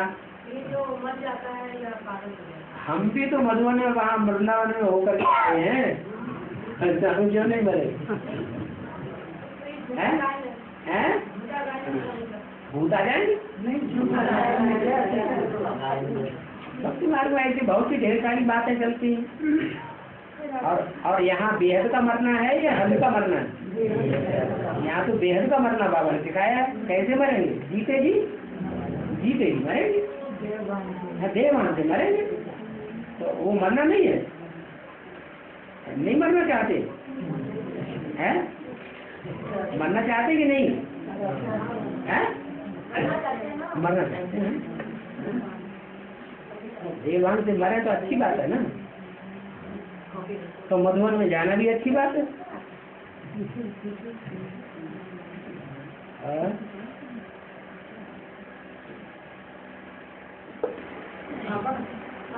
ये जो मर जाता है या पागल हो जाता है। हम भी तो मधुबन में वहाँ वृंदावन में होकर आए हैं, हम जो नहीं मरे हैं भूत आ जाएंगे भक्ति मार्ग में ऐसी बहुत ही ढेर सारी बातें चलती हैं। और यहाँ बेहद का मरना है या हद का मरना है? यहाँ तो बेहद का मरना बाबा ने सिखाया। कैसे मरेंगे? जीते जी जीते जी मरेंगे, देवान से मरेंगे। तो वो मरना नहीं है, नहीं मरना चाहते हैं? मरना चाहते कि नहीं है? मरना चाहते हैं, देवान से मरे तो अच्छी बात है ना। तो मधुबन में जाना भी अच्छी बात है।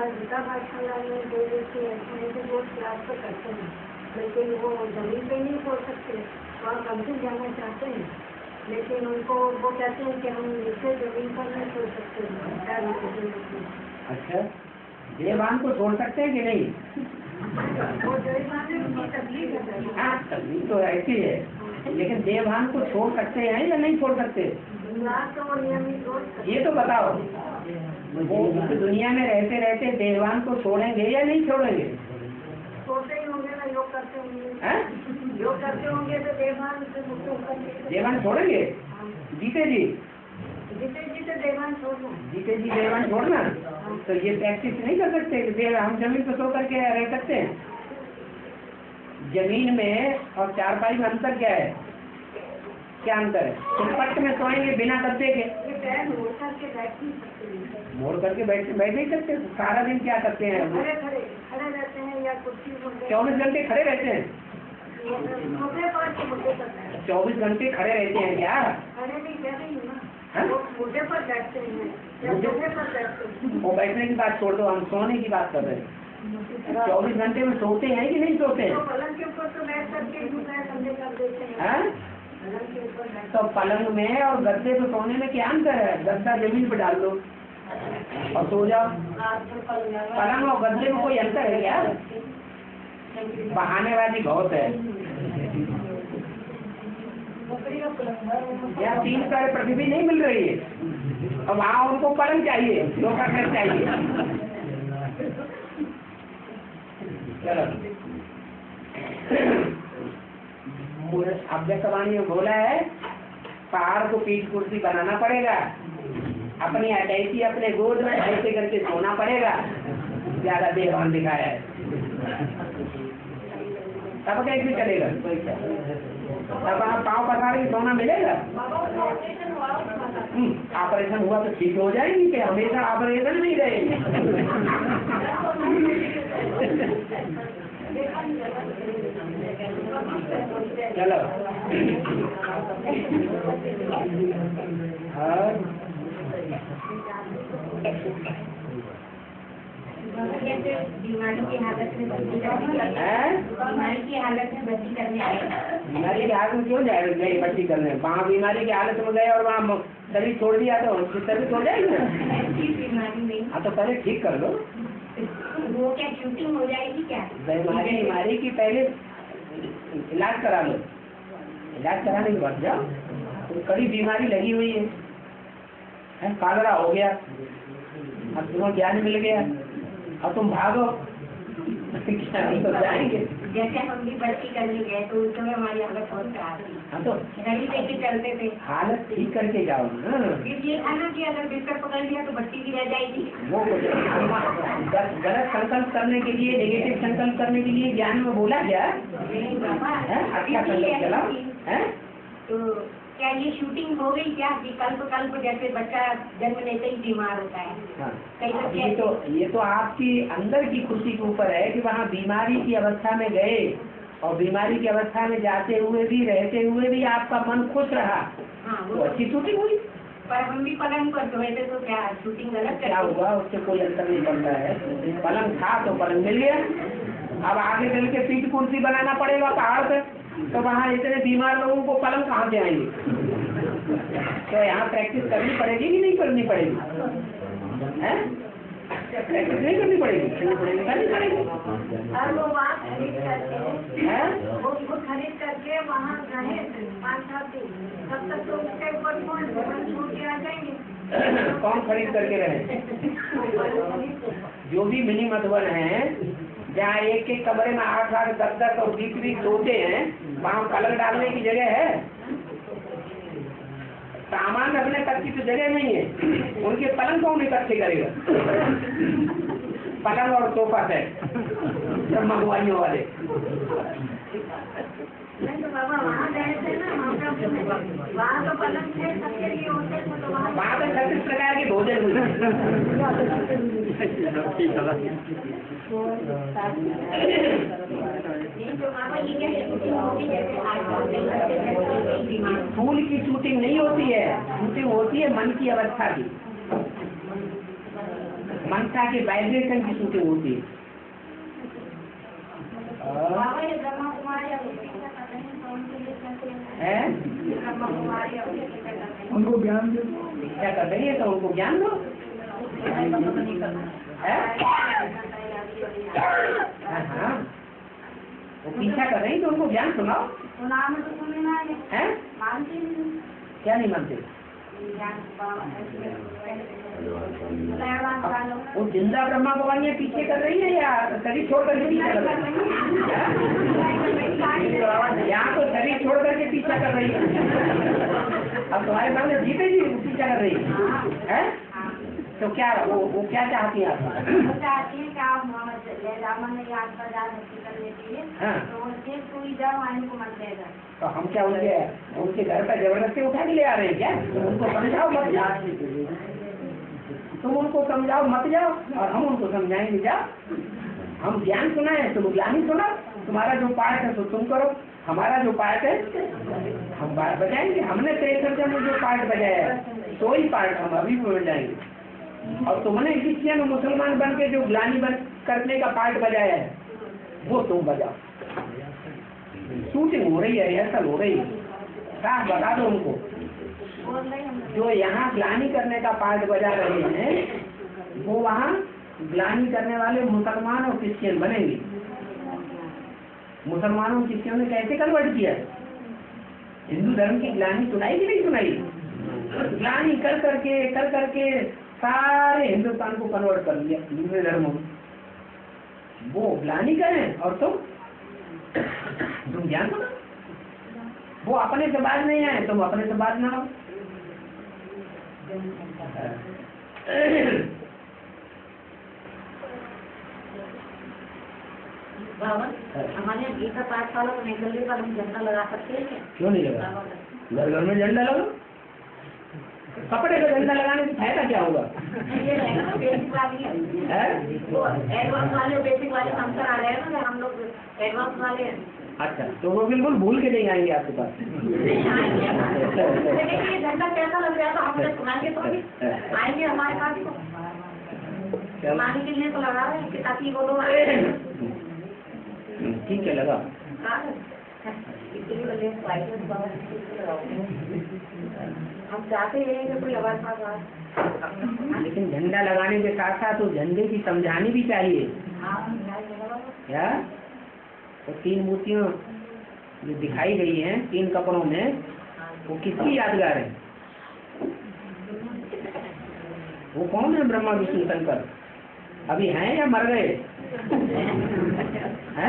गीता पाठशाला में दो बच्चे ऐसे हैं जो क्लास पर करते हैं, लेकिन वो जमीन पे नहीं पहुँच सकते। वहाँ कंप्यूटर जाना चाहते हैं, लेकिन उनको वो कहते हैं कि हम नीचे जमीन पर नहीं छोड़ सकते। अच्छा, देवान को छोड़ सकते हैं कि नहीं? हाँ, तकलीफ तो ऐसी है, लेकिन देवान को छोड़ सकते हैं या नहीं छोड़ सकते ये तो बताओ। वो दुनिया में रहते रहते देवान को छोड़ेंगे या नहीं छोड़ेंगे? देवान छोड़ेंगे। जीते जी देवान छोड़ना। तो ये प्रैक्टिस नहीं कर सकते कि हम जमीन पर सो करके रह सकते हैं? जमीन में और चारपाई में अंतर क्या है? क्या अंतर है? चिलपट में सोएंगे बिना गद्दे के, मोड़ करके बैठ नहीं सकते। सारा दिन क्या करते हैं? खड़े रहते हैं या कुर्सी पर 24 घंटे खड़े रहते हैं। 24 घंटे खड़े रहते हैं क्या? मुद्दे पर बैठते हैं। वो बैठने की बात छोड़ दो, हम सोने की बात कर रहे हैं। 24 घंटे में सोते हैं कि नहीं सोते हैं? तो पलंग में और गद्दे पे सोने में क्या अंतर है? गद्दा जमीन पे डाल दो और सो जाओ। पलंग और गद्दे में कोई अंतर है क्या? बहाने वाली बहुत है। यहाँ 3 सारे पृथ्वी नहीं मिल रही है, अब वहाँ उनको पलंग चाहिए, लोटा घर चाहिए। चलो, अब कहानी में बोला है, पहाड़ को पीठ कुर्सी बनाना पड़ेगा, अपनी अटैची अपने गोद में ऐसे करके सोना पड़ेगा। ज्यादा देर और दिखाया है तब कैसे चलेगा? तब आप पाँव पसार के सोना मिलेगा? ऑपरेशन हुआ तो ठीक हो जाएगी कि हमेशा ऑपरेशन नहीं रहेगी? चलो, बीमारी की हालत में क्यों जाए भर्ती करने? वहाँ बीमारी की हालत में गए और वहाँ शरीर छोड़ दिया तो सर्विस हो जाएगी ना? हाँ, तो पहले ठीक कर लो। वो क्या शूटिंग हो जाएगी क्या? बीमारी की पहले इलाज करा लो, इलाज कराने के बाद जाओ। तो कड़ी बीमारी लगी हुई है, कालरा हो गया, अब तुम्हें ज्ञान मिल गया, अब तुम भागो। तो जाएंगे जैसे हम भी भर्ती करने गए तो उस समय हमारी हालत बहुत खराब थी। हाँ, तो नहीं लेके चलते थे। हालत ठीक करके जाओ ना। फिर ये है ना कि अगर बिस्तर पकड़ लिया तो भर्ती भी रह जाएगी। वो गलत संकल्प करने के लिए, नेगेटिव संकल्प करने के लिए ज्ञान में बोला गया। अच्छा संकल्प चला है तो क्या ये शूटिंग हो गई क्या? विकल्प जैसे बच्चा जन्म लेते ही बीमार होता है। हाँ, ये तो आपकी अंदर की खुशी के ऊपर है कि वहाँ बीमारी की अवस्था में गए और बीमारी की अवस्था में जाते हुए भी रहते हुए भी आपका मन खुश रहा। हाँ, वो अच्छी शूटिंग हुई। पर हम भी पलंग पर सोए थे तो क्या शूटिंग गलत? क्या हुआ, उससे कोई अंतर नहीं पड़ता है। पलंग था तो पलंग मिल गया, अब आगे चल के पीठ कुर्सी बनाना पड़ेगा पहाड़ पर। तो वहाँ इतने बीमार लोगों को पलंग कहाँ से आएंगे? तो यहाँ प्रैक्टिस करनी पड़ेगी कि नहीं करनी पड़ेगी? है प्रैक्टिस नहीं करनी पड़ेगी, करनी पड़ेगी। वो खरीद करके वहाँ रहे 5-7 दिन, तब तक तो उसके ऊपर छूट के आ जाएंगे। कौन खरीद करके रहे? जो भी मिनी मधुबन है जहाँ एक एक कमरे में 8-8, 10-10 और 20-20 सोते हैं, वहाँ कलर डालने की जगह है? सामान रखने तक की तो जगह नहीं है। उनके पलंग कौन इकट्ठे करेगा? पलंग और सोफा सेट सब मंगवाइयों वाले। वहाँ तो 36 प्रकार के भोजन फूल की शूटिंग नहीं होती है, शूटिंग होती है मन की अवस्था की, मनता के वाइब्रेशन की शूटिंग होती है। उनको ज्ञान दो क्या कर रही है, तो उनको ज्ञान दो। हाँ वो पीछा कर रही तो उनको ज्ञान सुनाओ। है क्या नहीं मानते? वो जिंदा ब्रह्मा भगवान ये पीछे कर रही है या शरीर छोड़ करके पीछा कर रही है? यहाँ तो शरीर छोड़ करके पीछा कर रही है। अब तुम्हारे सामने जीते जी पीछा कर रही है, तो क्या वो क्या चाहती है? आप चाहती है कि आप तो हम क्या उनके घर पर जबरदस्ती उठा के ले आ रहे हैं क्या? उनको समझाओ मत जाओ, तुम उनको समझाओ मत जाओ और हम उनको समझाएंगे जाओ। हम ज्ञान सुनाए, तुम ज्ञान ही सुना। तुम्हारा जो पार्ट है तो तुम करो, हमारा जो पार्ट है हम पार्ट बजाएंगे। हमने तय करके हमने जो पार्ट बजाया तो ही पार्ट हम अभी भी बजाएंगे। और तुमने क्रिश्चियन मुसलमान बन के जो ग्लानी बन करने का पार्ट बजाया है वो तुम बजाओ। शूटिंग हो रही है, रिहर्सल हो रही है, साफ बता दो उनको। जो यहाँ ग्लानी करने का पार्ट बजा रहे हैं वो वहाँ ग्लानी करने वाले मुसलमान और क्रिश्चियन बनेंगे। मुसलमानों क्रिश्चियन ने कैसे कन्वर्ट किया? हिंदू धर्म की ग्लानी सुनाई कि नहीं सुनाई? ग्लानी कर करके सारे हिंदुस्तान को कन्वर्ट कर लिया दूसरे धर्मों में। वो ग्लानी करें और तुम ज्ञान सुना। वो अपने से बात नहीं आए, तुम अपने से बात ना हो। हमारे यहाँ गीता पाठ वालों को नई पर हम झंडा लगा सकते हैं? क्यों नहीं लगा? घर घर में झंडा लगा, कपड़े का झंडा लगाने से फायदा क्या होगा? अच्छा, तो वो बिल्कुल भूल के नहीं आएंगे आपके पास। झंडा कैसा लग रहा था हमने सुना के, तो आएंगे हमारे पास सुनाने के लिए तो लगा रहे हैं ताकि वो लोग आए। ठीक है, लगा। हम चाहते हैं कि कोई आवाज पास, लेकिन झंडा लगाने के साथ साथ तो झंडे की समझानी भी चाहिए। क्या तो 3 मूर्तियों जो दिखाई गई हैं 3 कपड़ों में, वो किसकी यादगार है? वो कौन है? ब्रह्मा विष्णु शंकर। अभी हैं या मर गए? है?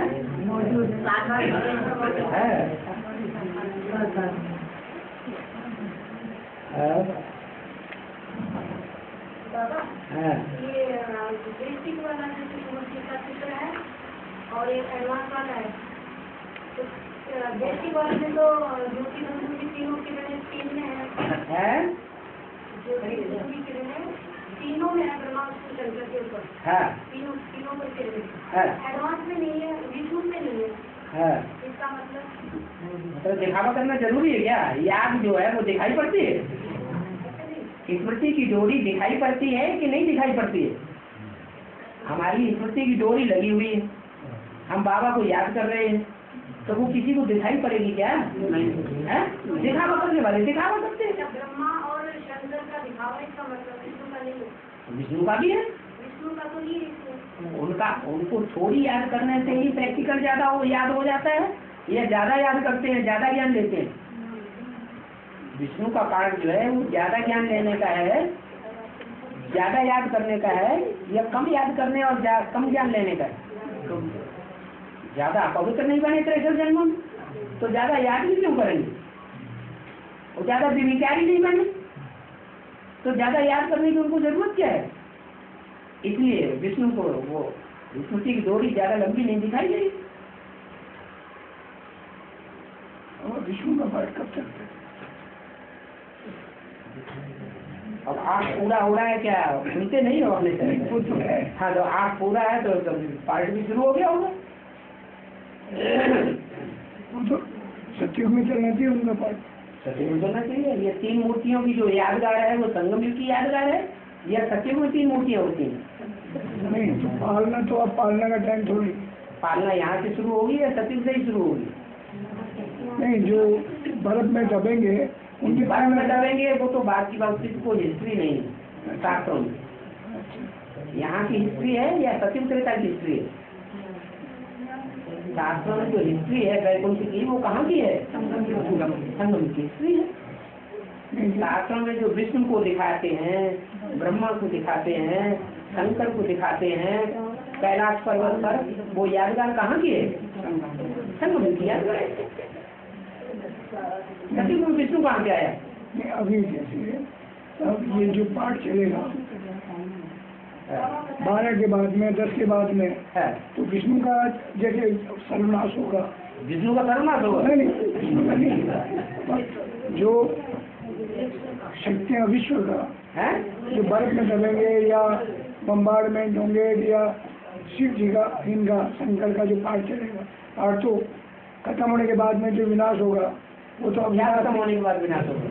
दिखावा करना जरूरी है क्या? याद जो है वो दिखाई पड़ती है। स्मृति की डोरी दिखाई पड़ती है कि नहीं दिखाई पड़ती है? हमारी स्मृति की डोरी लगी हुई है, हम बाबा को याद कर रहे हैं, तो वो किसी को दिखाई पड़ेगी क्या? नहीं, दिखावा करने वाले दिखावा करते हैं। ब्रह्मा और शंकर का दिखावा, इसका मतलब विष्णु का नहीं है। विष्णु का भी है, विष्णु का तो नहीं। उनका उनको थोड़ी याद करने से ही प्रैक्टिकल ज्यादा हो याद हो जाता है, या ज्यादा याद करते हैं, ज्यादा ज्ञान लेते हैं। विष्णु का कारण जो है वो ज्यादा ज्ञान लेने का है, ज्यादा याद करने का है, या कम याद करने और कम ज्ञान लेने का है। ज्यादा पवित्र नहीं बने त्रेसठ जन्मों में, तो ज्यादा याद भी क्यों करेंगे? और ज्यादा विविकारी नहीं बने, तो ज्यादा याद करने की उनको जरूरत क्या है? इसलिए विष्णु को वो विष्णु की डोरी ज्यादा लंबी नहीं दिखाई गई। और विष्णु का पाठ कब चलता है? अब आँख पूरा हो रहा है क्या? सुनते नहीं हो अपने से? हाँ, तो आँख पूरा है तो पार्ट भी शुरू हो गया होगा। तो सत्युग में चलना चाहिए उनका पार्ट, सत्युग में चलना चाहिए। ये तीन मूर्तियों की जो यादगार है वो संगम युग की यादगार है, या सत्युग में तीन मूर्तियाँ होती हैं? नहीं, तो पालना, तो अब पालना का टाइम थोड़ी, पालना यहाँ से शुरू होगी या सत्युग से ही शुरू होगी? नहीं, जो बर्फ में दबेंगे उनके बारे में बताएंगे, वो तो बात की बात, कोई हिस्ट्री नहीं है शास्त्रों में। यहाँ की हिस्ट्री है या सचिव त्रेता की हिस्ट्री है? शास्त्रों में जो हिस्ट्री है वैकुंठ की, वो कहाँ की है? संगम की हिस्ट्री है। शास्त्रों में जो विष्णु को दिखाते हैं, ब्रह्मा को दिखाते हैं, शंकर को दिखाते हैं कैलाश पर्वत पर, वो यादगार कहाँ की है? संगम की यादगार है। विष्णु कहाँ क्या है अभी? जैसे अब ये जो पाठ चलेगा 12 के बाद में, 10 के बाद में है, तो विष्णु का जैसे सर्वनाश होगा। विष्णु का सर्वनाश होगा? नहीं, विष्णु का नहीं, जो शक्तियाँ विश्व का है, जो बर्फ में चलेंगे या बम्बार्डमेंट होंगे, या शिव जी का, इनका, शंकर का जो पाठ चलेगा, और तो खत्म होने के बाद में जो विनाश होगा वो तो अब खत्म होने के बाद विनाश होगा।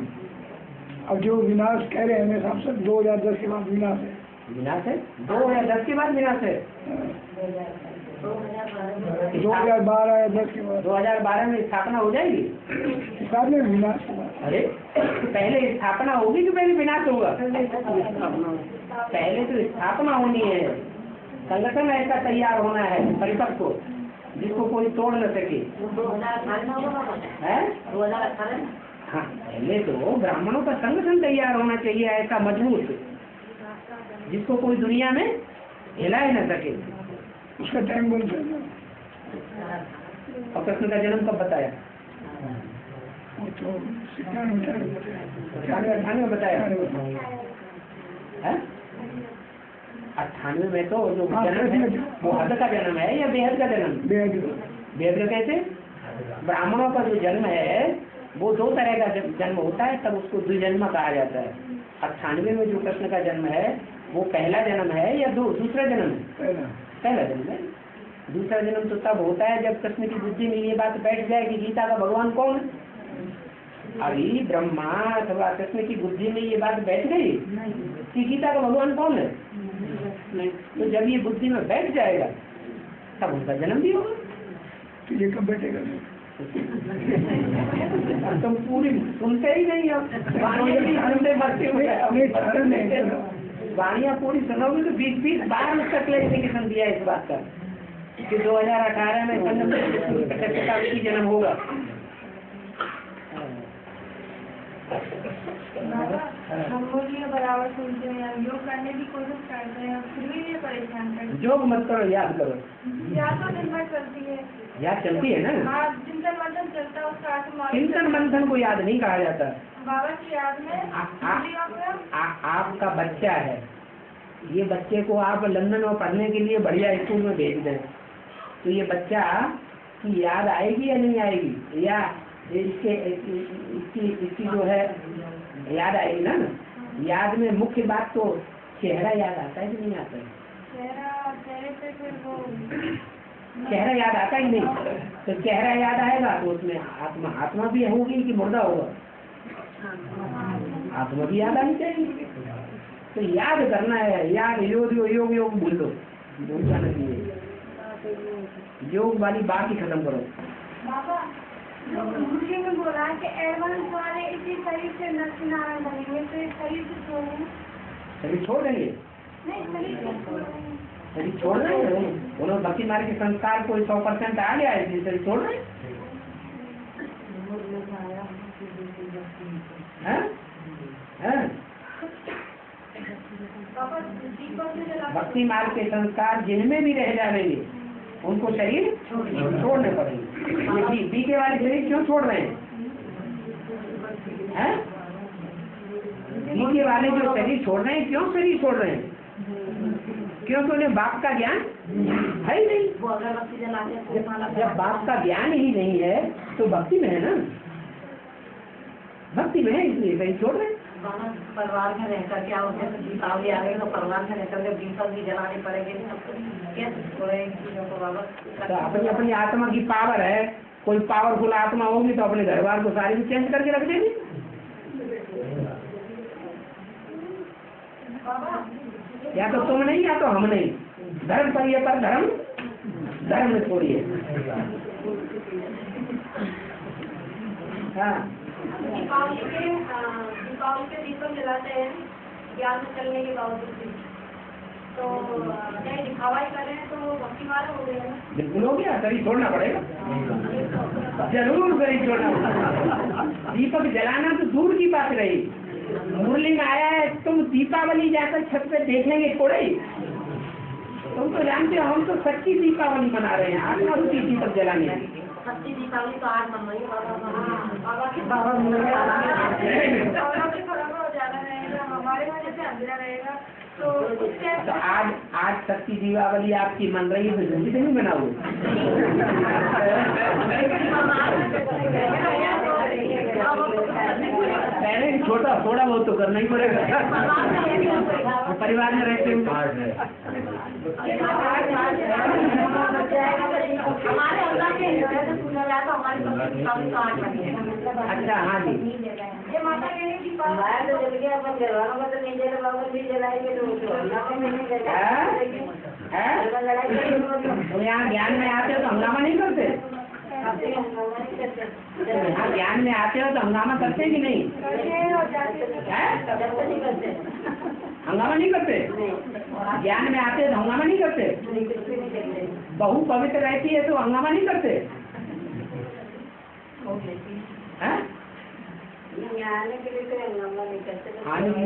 अब जो विनाश कह रहे हैं साहब सर, 2010 के बाद विनाश है। विनाश है 2010 के बाद? विनाश है 2012 10 के बाद। 2012 में स्थापना हो जाएगी, स्थापना विनाश होगा। अरे पहले स्थापना होगी कि पहले विनाश होगा? पहले तो स्थापना होनी है, संगठन ऐसा तैयार होना है परिपक्व को, जिसको कोई तोड़ न सके। 2018 हाँ, पहले तो ब्राह्मणों का संगठन तैयार होना चाहिए ऐसा मजबूत, जिसको कोई दुनिया में हिला न सके। उसका टाइम बोल रहे और कृष्ण का जन्म कब बताया? 1998 में बताया है। 98 में तो जो जन्म है वो हद का जन्म है या बेहद का जन्म? बेहद। बेहद का कहते ब्राह्मणों का जो जन्म है वो दो तरह का जन्म होता है, तब उसको द्विजन्म कहा जाता है। 98 में जो कृष्ण का जन्म है वो पहला जन्म है या दूसरा जन्म है? पहला जन्म है। दूसरा जन्म तो तब होता है जब कृष्ण की बुद्धि में ये बात बैठ जाए कि गीता का भगवान कौन है। अभी ब्रह्मा अथवा कृष्ण की बुद्धि में ये बात बैठ गई कि गीता का भगवान कौन है, तो जब ये बुद्धि में बैठ जाएगा तब उनका जन्म भी होगा। तो ये कब बैठेगा? तुम पूरी सुनते ही नहीं हो, वाणियाँ पूरी सुनोगे तो 20-20 बार उसका क्लैरिफिकेशन दिया इस बात का कि 2018 में जन्म होगा। बराबर सुनते हैं, योग करने की कोशिश करते हैं, फिर भी ये परेशान करते। योग मत करो, याद करो। याद तो दिन भर चलती है, याद चलती है ना। चिंतन मंथन चलता है, उसका चिंतन मंथन को याद नहीं कहा जाता। बाबा की याद में आपका बच्चा है, ये बच्चे को आप लंदन में पढ़ने के लिए बढ़िया स्कूल में भेज दें, तो ये बच्चा की याद आएगी या नहीं आएगी? या इसकी जो है याद आएगी ना। याद में मुख्य बात तो चेहरा याद आता है कि नहीं आता है? चेहरा याद आता ही नहीं, तो चेहरा याद आएगा तो उसमें आत्मा भी होगी कि मुर्दा होगा? आत्मा भी याद आनी चाहिए। तो याद करना है, याद योग भूल दो, भूलना नहीं है। योग वाली बात ही खत्म करो। बाबा जो गुरुजी ने बोला कि एडवांस वाले इसी शरीर से नरसिंहारण बनेंगे, तो शरीर से छोड़ देंगे। शरीर छोड़ रहे हैं उन्होंने भक्ति मार्ग के संस्कार को 100% आ गया है, इसलिए शरीर छोड़ रहे हैं। भक्ति मार्ग के संस्कार जिनमें भी रह जाएंगे उनको शरीर छोड़ने पड़ेंगे। बीके वाले शरीर क्यों छोड़ रहे हैं? बीके वाले जो शरीर छोड़ रहे हैं क्यों शरीर छोड़ रहे हैं? क्योंकि उन्हें बाप का ज्ञान है ही नहीं। जब बाप का ज्ञान ही नहीं है तो भक्ति में है ना, भक्ति में है इसलिए शरीर छोड़ रहे हैं। परिवार में रहकर क्या होता है, दीपावली आ गई तो परिवार में रहकर के दीपक भी जलाने पड़ेंगे, तो अपनी अपनी आत्मा की पावर है। कोई पावरफुल आत्मा होगी तो अपने घर बार को सारी भी चेंज करके रख देगी। या तो तुम नहीं या तो हम नहीं। धर्म पर यह पर धर्म धर्म में छोड़िए। हाँ, दीपावली के दीपक जलाते हैं ज्ञान में चलने के बावजूद, तो दिखावा कर रहे हैं तो भक्ति मार्ग हो गया। बिल्कुल हो गया, शरीर छोड़ना पड़ेगा, जरूर शरीर छोड़ना पड़ेगा। दीपक जलाना तो दूर की बात रही। मुरली में आया है तुम दीपावली जाकर छत पे देखेंगे थोड़े, तुम तो जानते हो हम तो सच्ची दीपावली मना रहे हैं। आज ना उसकी दीपक जलाने सच्ची दीपावली तो आज मनाइए तो आज तक की दीपावली आपकी मन रही है तो जल्दी से नहीं बनाओ। पहले छोटा थोड़ा बहुत तो करना ही पड़ेगा, परिवार में रहते हैं। अच्छा हाँ जी, माता कहने बाहर तो जल गया, अपन घर वालों का तो नहीं जला, बाबा भी जलाएंगे तो यहाँ ज्ञान में आते हो तो हंगामा नहीं करते। यहाँ ज्ञान में आते हो तो हंगामा करते कि नहीं? हंगामा नहीं करते। ज्ञान में आते हो तो हंगामा नहीं करते। बहु पवित्र रहती है तो हंगामा नहीं करते। आने के लिए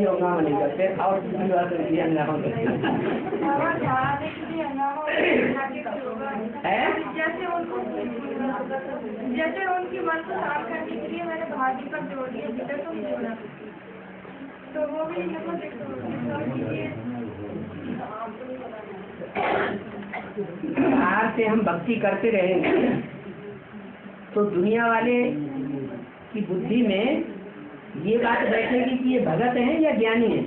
हंगामा नहीं करते, और किसी बात के लिए हंगामा करते हैं। जैसे उनकी मन को साफ करने के लिए मैंने बाहर दीपक जोड़ दिया, भीतर तो नहीं जोड़ा, तो वो भी बाहर से हम भक्ति करते रहेंगे तो दुनिया वाले की बुद्धि में ये बात बैठेगी कि ये भगत हैं या ज्ञानी हैं।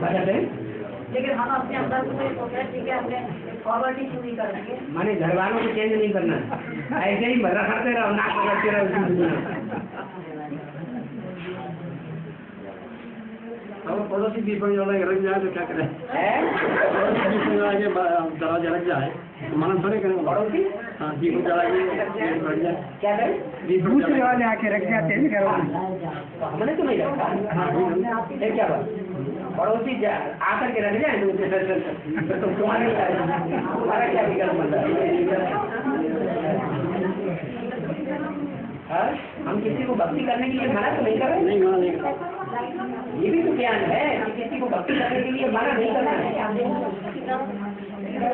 भगत हैं लेकिन हम अपने अंदर माने घर वालों को चेंज नहीं करना, ऐसे ही भला करते रहो, ना करते रहो। पड़ोसी दीपक रख जाए तो क्या करें, रख जाए मन थोड़े करें। पड़ोसी दीपक जलाइए क्या करें, दीपक वाले आके रख जाते हैं। हमने तो नहीं रखा क्या बात, पड़ोसी आकर के रख जाए तो तुम्हारा क्या विकल्प बनता है? हम किसी को भक्ति करने के लिए मना तो नहीं कर रहे, ये भी तो ज्ञान है। हम किसी को भक्ति करने के लिए मना नहीं करना है।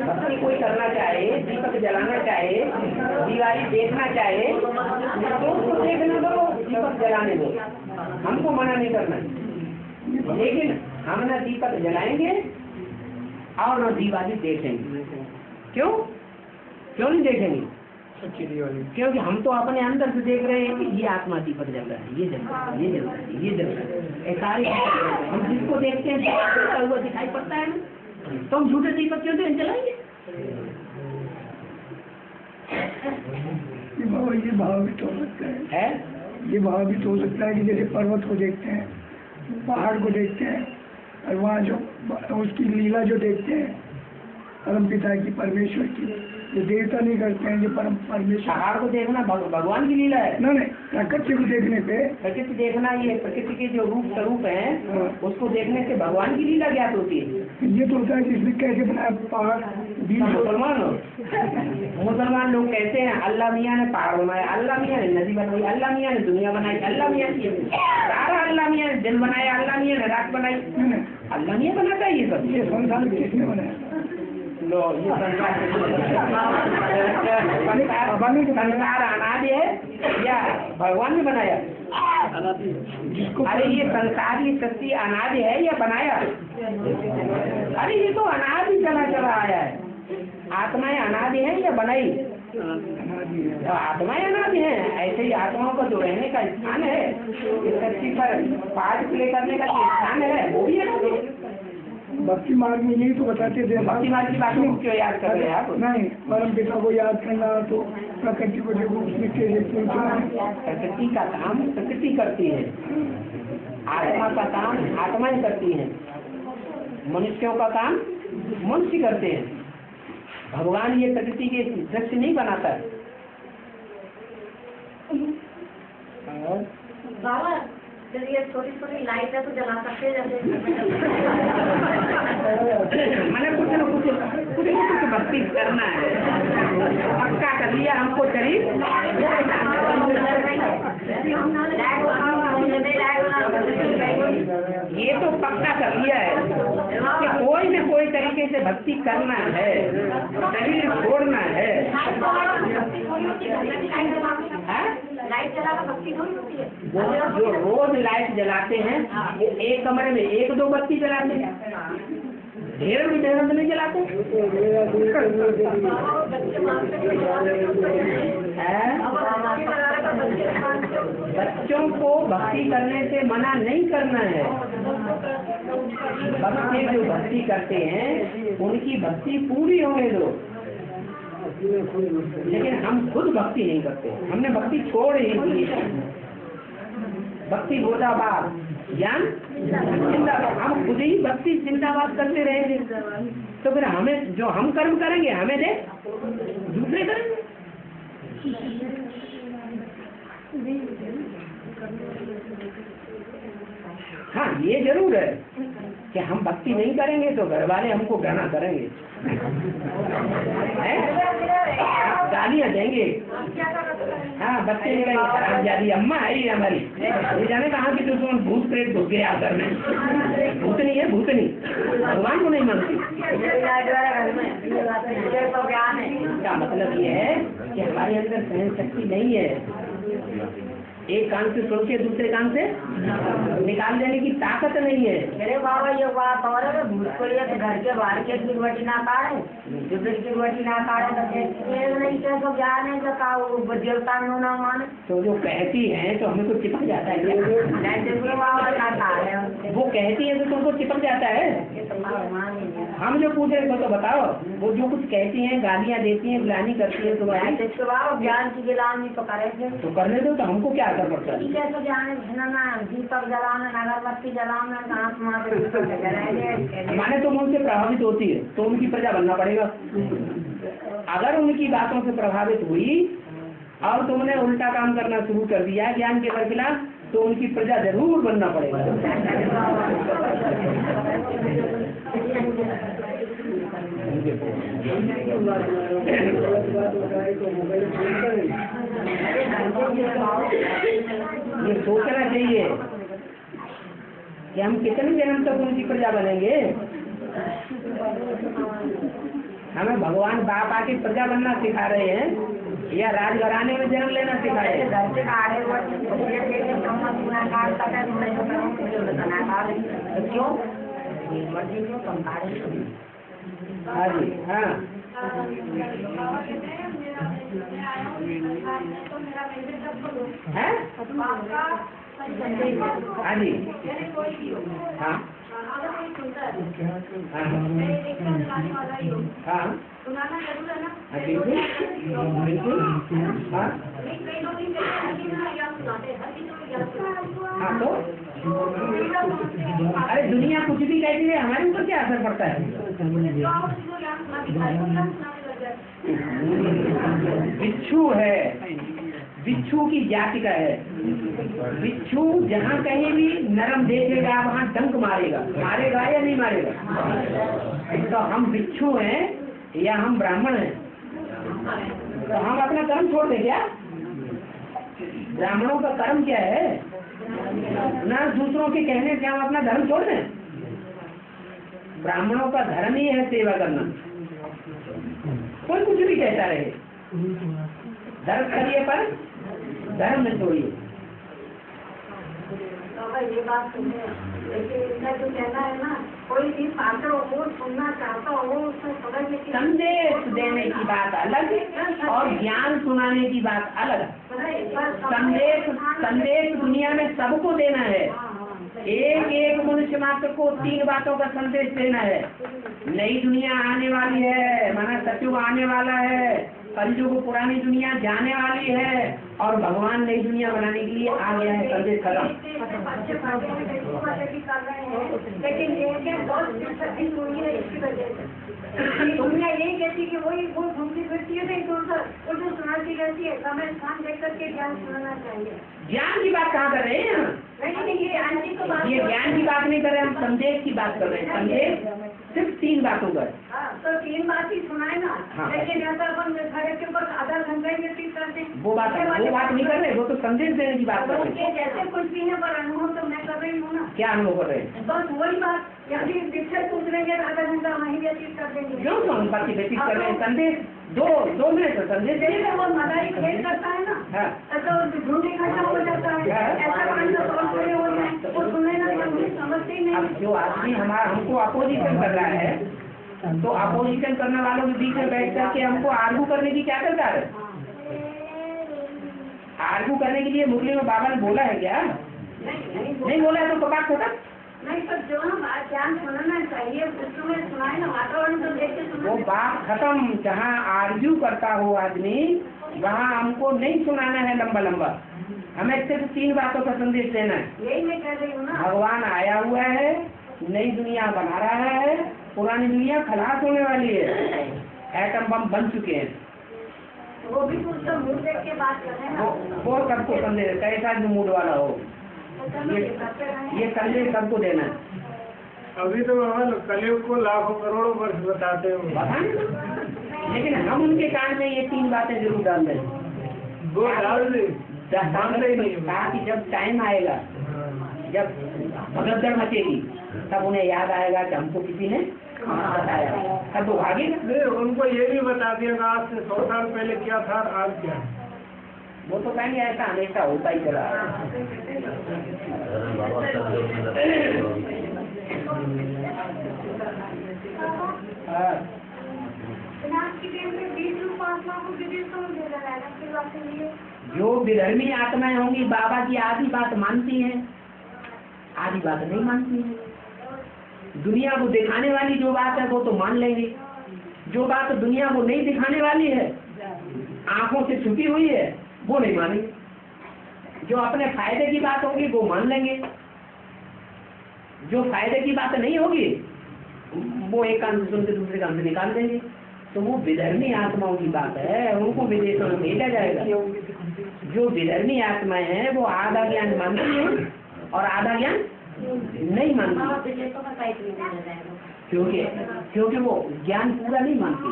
भक्ति कोई करना चाहे, दीपक जलाना चाहे, दिवाली देखना चाहे तो उसको देखने दो, दीपक जलाने दो, हमको मना नहीं करना। लेकिन हम ना दीपक जलाएंगे और ना दिवाली देखेंगे। क्यों क्यों नहीं देखेंगे? क्योंकि हम तो अपने अंदर से देख रहे हैं कि ये आत्मा दीपक जल रहा है, ये जल रहा है, ये जल रहा है, ये जल रहा है, सारे हम जिसको देखते हैं वो दिखाई पड़ता है। तो हम झूठे दीपक क्यों देने चलाएंगे? ये भाव भी तो हो सकता है, ये भाव भी तो हो सकता है कि जैसे पर्वत को देखते हैं, पहाड़ को देखते हैं और वहाँ जो उसकी लीला जो देखते हैं परमपिता की, परमेश्वर की, जो देवता नहीं करते हैं, जो परम परमेश्वर पहाड़ को देखना भगवान की लीला है। नहीं, प्रकृति को देखने पे, प्रकृति देखना, ये प्रकृति के जो रूप स्वरूप है उसको देखने से भगवान की लीला ज्ञात होती है। ये तो होता है कि इसने कैसे बनाया पहाड़। मुसलमान हो, मुसलमान लोग कहते हैं अल्लाह मियाँ ने पहाड़ बनाया, अल्लाह मियाँ ने नदी बनाई, अल्लाह मियाँ ने दुनिया बनाई, अल्लाह मियाँ की सारा, अल्लाह मियाँ ने दिन बनाया, अल्लाह मियाँ ने रात बनाई। अल्लाह मियाँ बनाता है ये सब। ये संसार किसने बनाया? लो ये संसार अनादि है या भगवान ने बनाया? अरे ये संसार की शक्ति अनादि है या बनाया? अरे ये तो अनादि चला चला आया है। आत्माएं अनादि है या बनाई? आत्माएं अनादि है। ऐसे ही आत्माओं का जो रहने का स्थान है, इस शक्ति पर पाठ प्ले करने का जो स्थान है वो भी अनादि है। भक्ति मार्ग में यही तो बताते थे। भक्ति मार्ग की बात क्यों याद कर रहे हैं आप? नहीं, परमपिता को याद करना तो प्रकृति को देखो, उसमें प्रकृति का काम प्रकृति करती है, आत्मा का काम आत्माएं करती है, मनुष्यों का काम मनुष्य करते हैं। भगवान ये प्रकृति के दृश्य नहीं बनाता है। छोटी छोटी लाइट है तो जला सकते हैं। मैंने कुछ भक्ति करना है, पक्का कर लिया हमको। चलिए ये तो पक्का कर लिया है कि कोई न कोई तरीके से भक्ति करना है, शरीर छोड़ना है। लाइट जलाना भक्ति थोड़ी होती है। जो रोज लाइट जलाते हैं वो एक कमरे में एक दो बत्ती जलाते हैं, ढेर भी ढेर नहीं जलाते। बच्चों को भक्ति करने से मना नहीं करना है। बच्चे जो भक्ति करते हैं उनकी भक्ति पूरी होने दो, लेकिन हम खुद भक्ति नहीं करते। हमने भक्ति छोड़ ही दी। भक्ति बोधाबाद ज्ञान जिंदाबाद, हम खुद ही भक्ति जिंदाबाद करते रहेंगे तो फिर हमें जो हम कर्म करेंगे हमें दे दूसरे करेंगे। हाँ, ये जरूर है कि हम भक्ति नहीं करेंगे तो घर वाले हमको गाना करेंगे, गालियाँ देंगे। हाँ, बच्चे जाती अम्मा आई है हमारी, ये जाने कहाँ की दुश्मन भूत प्रेत घुस गया घर में। भूतनी है, भूतनी भगवान को नहीं मानती। इसका मतलब ये है कि हमारे अंदर सहन शक्ति नहीं है। एक कान से सुन के दूसरे कान से निकाल देने की ताकत नहीं है। अरे बाबा, ये बात और है, भूत को लिए घर के बाहर के गिरवटी ना काटे, जो फिर गिरवटी ना काटे नहीं तो ज्ञान है, तो देवता नो ना माने। तो जो कहती है तो हमें तो चिपक जाता है। वो कहती है तो तुमको चिपक जाता है। हम जो पूछ रहे तो बताओ, वो जो कुछ कहती है, गालियाँ देती है, गुलामी करती है, तो ज्ञान की गिलानी तो करेंगे तो करने दो। तो हमको क्या माने तुम उनसे प्रभावित होती है तो उनकी प्रजा बनना पड़ेगा। अगर उनकी बातों से प्रभावित हुई और तुमने उल्टा काम करना शुरू कर दिया ज्ञान के खिलाफ, तो उनकी प्रजा जरूर बनना पड़ेगा। ये सोचना चाहिए कि हम कितने जन्म तक उनकी प्रजा बनेंगे। हमें भगवान बाप आके प्रजा बनना सिखा रहे हैं या राजघराने में जन्म लेना सिखा रहे हैं? क्यों? हाँ जी, हाँ, हाँ जी, हाँ, तो अरे दुनिया कुछ भी कहती है, हमारे ऊपर क्या असर पड़ता है? बिच्छू है, बिच्छू की जाति का है। बिच्छू जहाँ कहीं भी नरम देखेगा वहाँ डंक मारेगा, मारेगा या नहीं मारेगा? तो हम बिच्छू हैं या हम ब्राह्मण हैं? तो हम अपना कर्म छोड़ दें क्या? ब्राह्मणों का कर्म क्या है ना, दूसरों के कहने से हम अपना धर्म छोड़ दें? ब्राह्मणों का धर्म ही है सेवा करना, कोई कुछ भी कहता रहे, धर्म करिए पर धर्म न छोड़िए। ये बात सुनिए, लेकिन इनका जो कहना है ना, कोई भी पात्र हो, सुनना चाहता हो, उसको समझ में संदेश देने की बात अलग है और ज्ञान सुनाने की बात अलग है। संदेश संदेश दुनिया में सबको देना है, एक एक मनुष्य मात्र को 3 बातों का संदेश देना है। नई दुनिया आने वाली है, माना सतयुग आने वाला है, कलयुग पुरानी दुनिया जाने वाली है और भगवान नई दुनिया बनाने के लिए आ गया है। संदेश खत्म। दुनिया यही कहती कि वही वो घूमती फिरती है, उर्दू सुनाती रहती है, समय स्थान देख करके ज्ञान सुनाना चाहिए। ज्ञान की बात कहाँ कर रहे हैं हम? नहीं, ये ज्ञान की बात नहीं कर रहे, हम संदेश की बात कर रहे हैं। संदेश सिर्फ 3 बातों का। तो 3 बात ही सुनाए ना, लेकिन ऐसा अपन घर के ऊपर आधा घंटा में ठीक कर दें, वो बात नहीं कर रहे, वो तो संदेश देने की बात कर रहे हैं। जैसे कुछ भी है पर अनुभव तो मैं कर रही हूँ ना। क्या अनुभव कर रहे हैं? बस वही बात, यदि दीक्षा पूछ लेंगे आधा घंटा वहीं व्यतीत कर देंगे, जो बाकी व्यतीत कर रहे हैं। संदेश 2 मिनट का संदेश देने वो मदारी खेल करता है ना, तो झूठ इकट्ठा हो जाता है, ऐसा पाँच सौ हो जाए वो सुने ना, समझते ही नहीं। जो आदमी हमारा हमको अपोजिशन कर रहा है, तो अपोजिशन करने वालों के बीच में बैठ कर के हमको आर्गू करने की क्या करता है? आर्गू करने के लिए मुरली में बाबा ने बोला है क्या? नहीं बोला है तो कपाट छोटा नहीं, पर जो हम ज्ञान सुनना चाहिए उसमें सुनाए ना, वातावरण तो देख के वो बात खत्म। जहाँ आर्ग्यू करता हो आदमी वहाँ हमको नहीं सुनाना है लंबा लंबा, हमें सिर्फ 3 बातों का संदेश देना है। यही मैं कह रही हूँ ना, भगवान आया हुआ है, नई दुनिया बना रहा है, पुरानी दुनिया खलास होने वाली है, एटम बम बन चुके हैं। वो भी कुछ तो मूड देख के बात करें ना, वो सबको संदेश, कैसा जो मूड वाला हो, ये संदेश सबको देना है। अभी तो हम कलयुग को लाखों करोड़ों वर्ष बताते हो, लेकिन हम उनके कान में ये 3 बातें जरूर डाल दें। वो डाल दें, जब टाइम आएगा, जब भगदड़ मचेगी, तब उन्हें याद आएगा कि हमको किसी ने बताया, तब वो भागेगा। नहीं, उनको ये भी बता दिएगा आज से 100 साल पहले क्या था आज क्या, वो तो कहेंगे ऐसा हमेशा होता ही चला। जो बिधर्मी आत्माएं होंगी बाबा की आधी बात मानती हैं, आधी बात नहीं मानती है। दुनिया को दिखाने वाली जो बात है वो तो मान लेंगे, जो बात दुनिया को नहीं दिखाने वाली है, आंखों से छुपी हुई है, वो नहीं मानेंगे। जो अपने फायदे की बात होगी वो मान लेंगे, जो फायदे की बात नहीं होगी वो एक कान से सुनकर दूसरे कान से निकाल देंगे। तो वो विधर्मी आत्माओं की बात है, उनको विदेशों में भेजा जाएगा। जो विधर्मी आत्माएं हैं वो आधा ज्ञान मानती है और आधा ज्ञान नहीं मानती, क्योंकि वो ज्ञान पूरा नहीं मानती।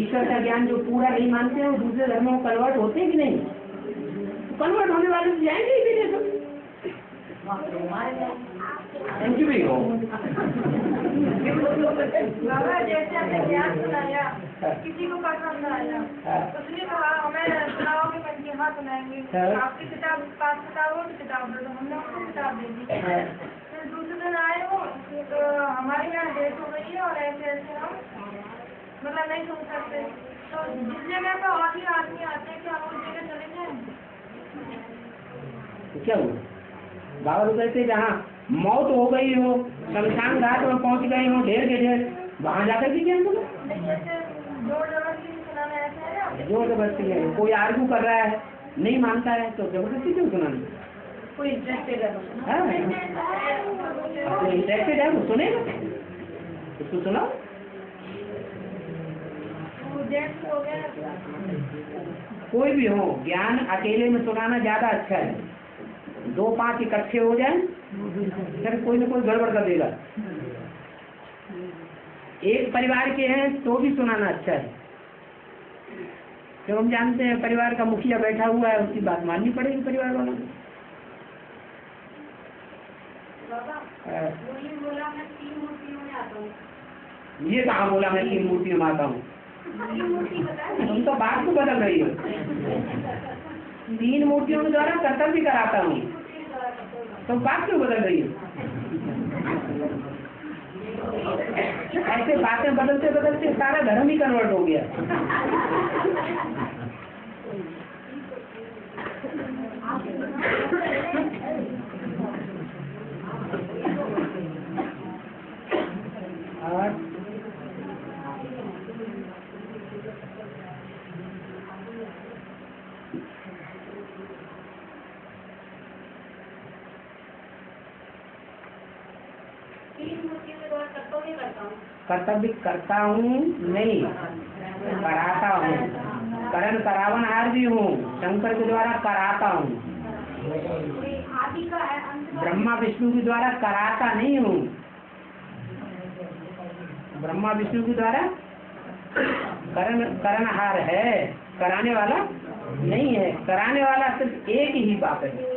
ईश्वर का ज्ञान जो पूरा नहीं मानते हैं, वो दूसरे धर्मों में कन्वर्ट होते हैं कि नहीं? कन्वर्ट होने वाले तो जाएंगे ही नहीं, थैंक यू भी हो। किसी को पसंद आया, उसने कहा हमें सुनाओगे, बल्कि हाँ सुनाएंगे, आपकी किताब पास किताब हो तो किताब दे दो, हमने उसको किताब दे दी। फिर दूसरे दिन आए हो तो हमारे यहाँ डेट हो गई है और ऐसे ऐसे हम मतलब नहीं सुन सकते, तो जिस जगह पर और भी आदमी आते हैं क्या हम उस जगह चले जाएंगे? क्या हुआ बाबा तो कहते जहाँ मौत हो गई हो, शमशान घाट में पहुँच गए हो ढेर के ढेर, वहाँ जाकर के क्या जोर जबरदस्ती है? कोई आर्गू कर रहा है नहीं मानता है तो जबरदस्ती क्यों सुनानी? कोई इंटरेस्टेड है वो सुनेगा, उसको सुनाओ। कोई भी हो, ज्ञान अकेले में सुनाना ज्यादा अच्छा है। 2-5 इकट्ठे हो जाए फिर कोई ना कोई गड़बड़ कर देगा। एक परिवार के हैं तो भी सुनाना अच्छा है। तो हम जानते हैं परिवार का मुखिया बैठा हुआ है, उसकी बात माननी पड़ेगी परिवार वालों को। ये कहाँ बोला मैं 3 मूर्तियों में आता हूँ? तुम तो बात को बदल रही हो। 3 मूर्तियों के द्वारा कर्तव्य भी कराता हूँ, तो बात क्यों बदल रही हो? ऐसे बातें बदलते बदलते सारा धर्म ही कन्वर्ट हो गया। और कर्तव्य करता हूँ नहीं, कराता हूँ। करण करावन हार भी हूँ, शंकर के द्वारा कराता हूँ, ब्रह्मा विष्णु के द्वारा कराता नहीं हूँ। ब्रह्मा विष्णु के द्वारा करणहार है, कराने वाला नहीं है। कराने वाला सिर्फ एक ही बाप है।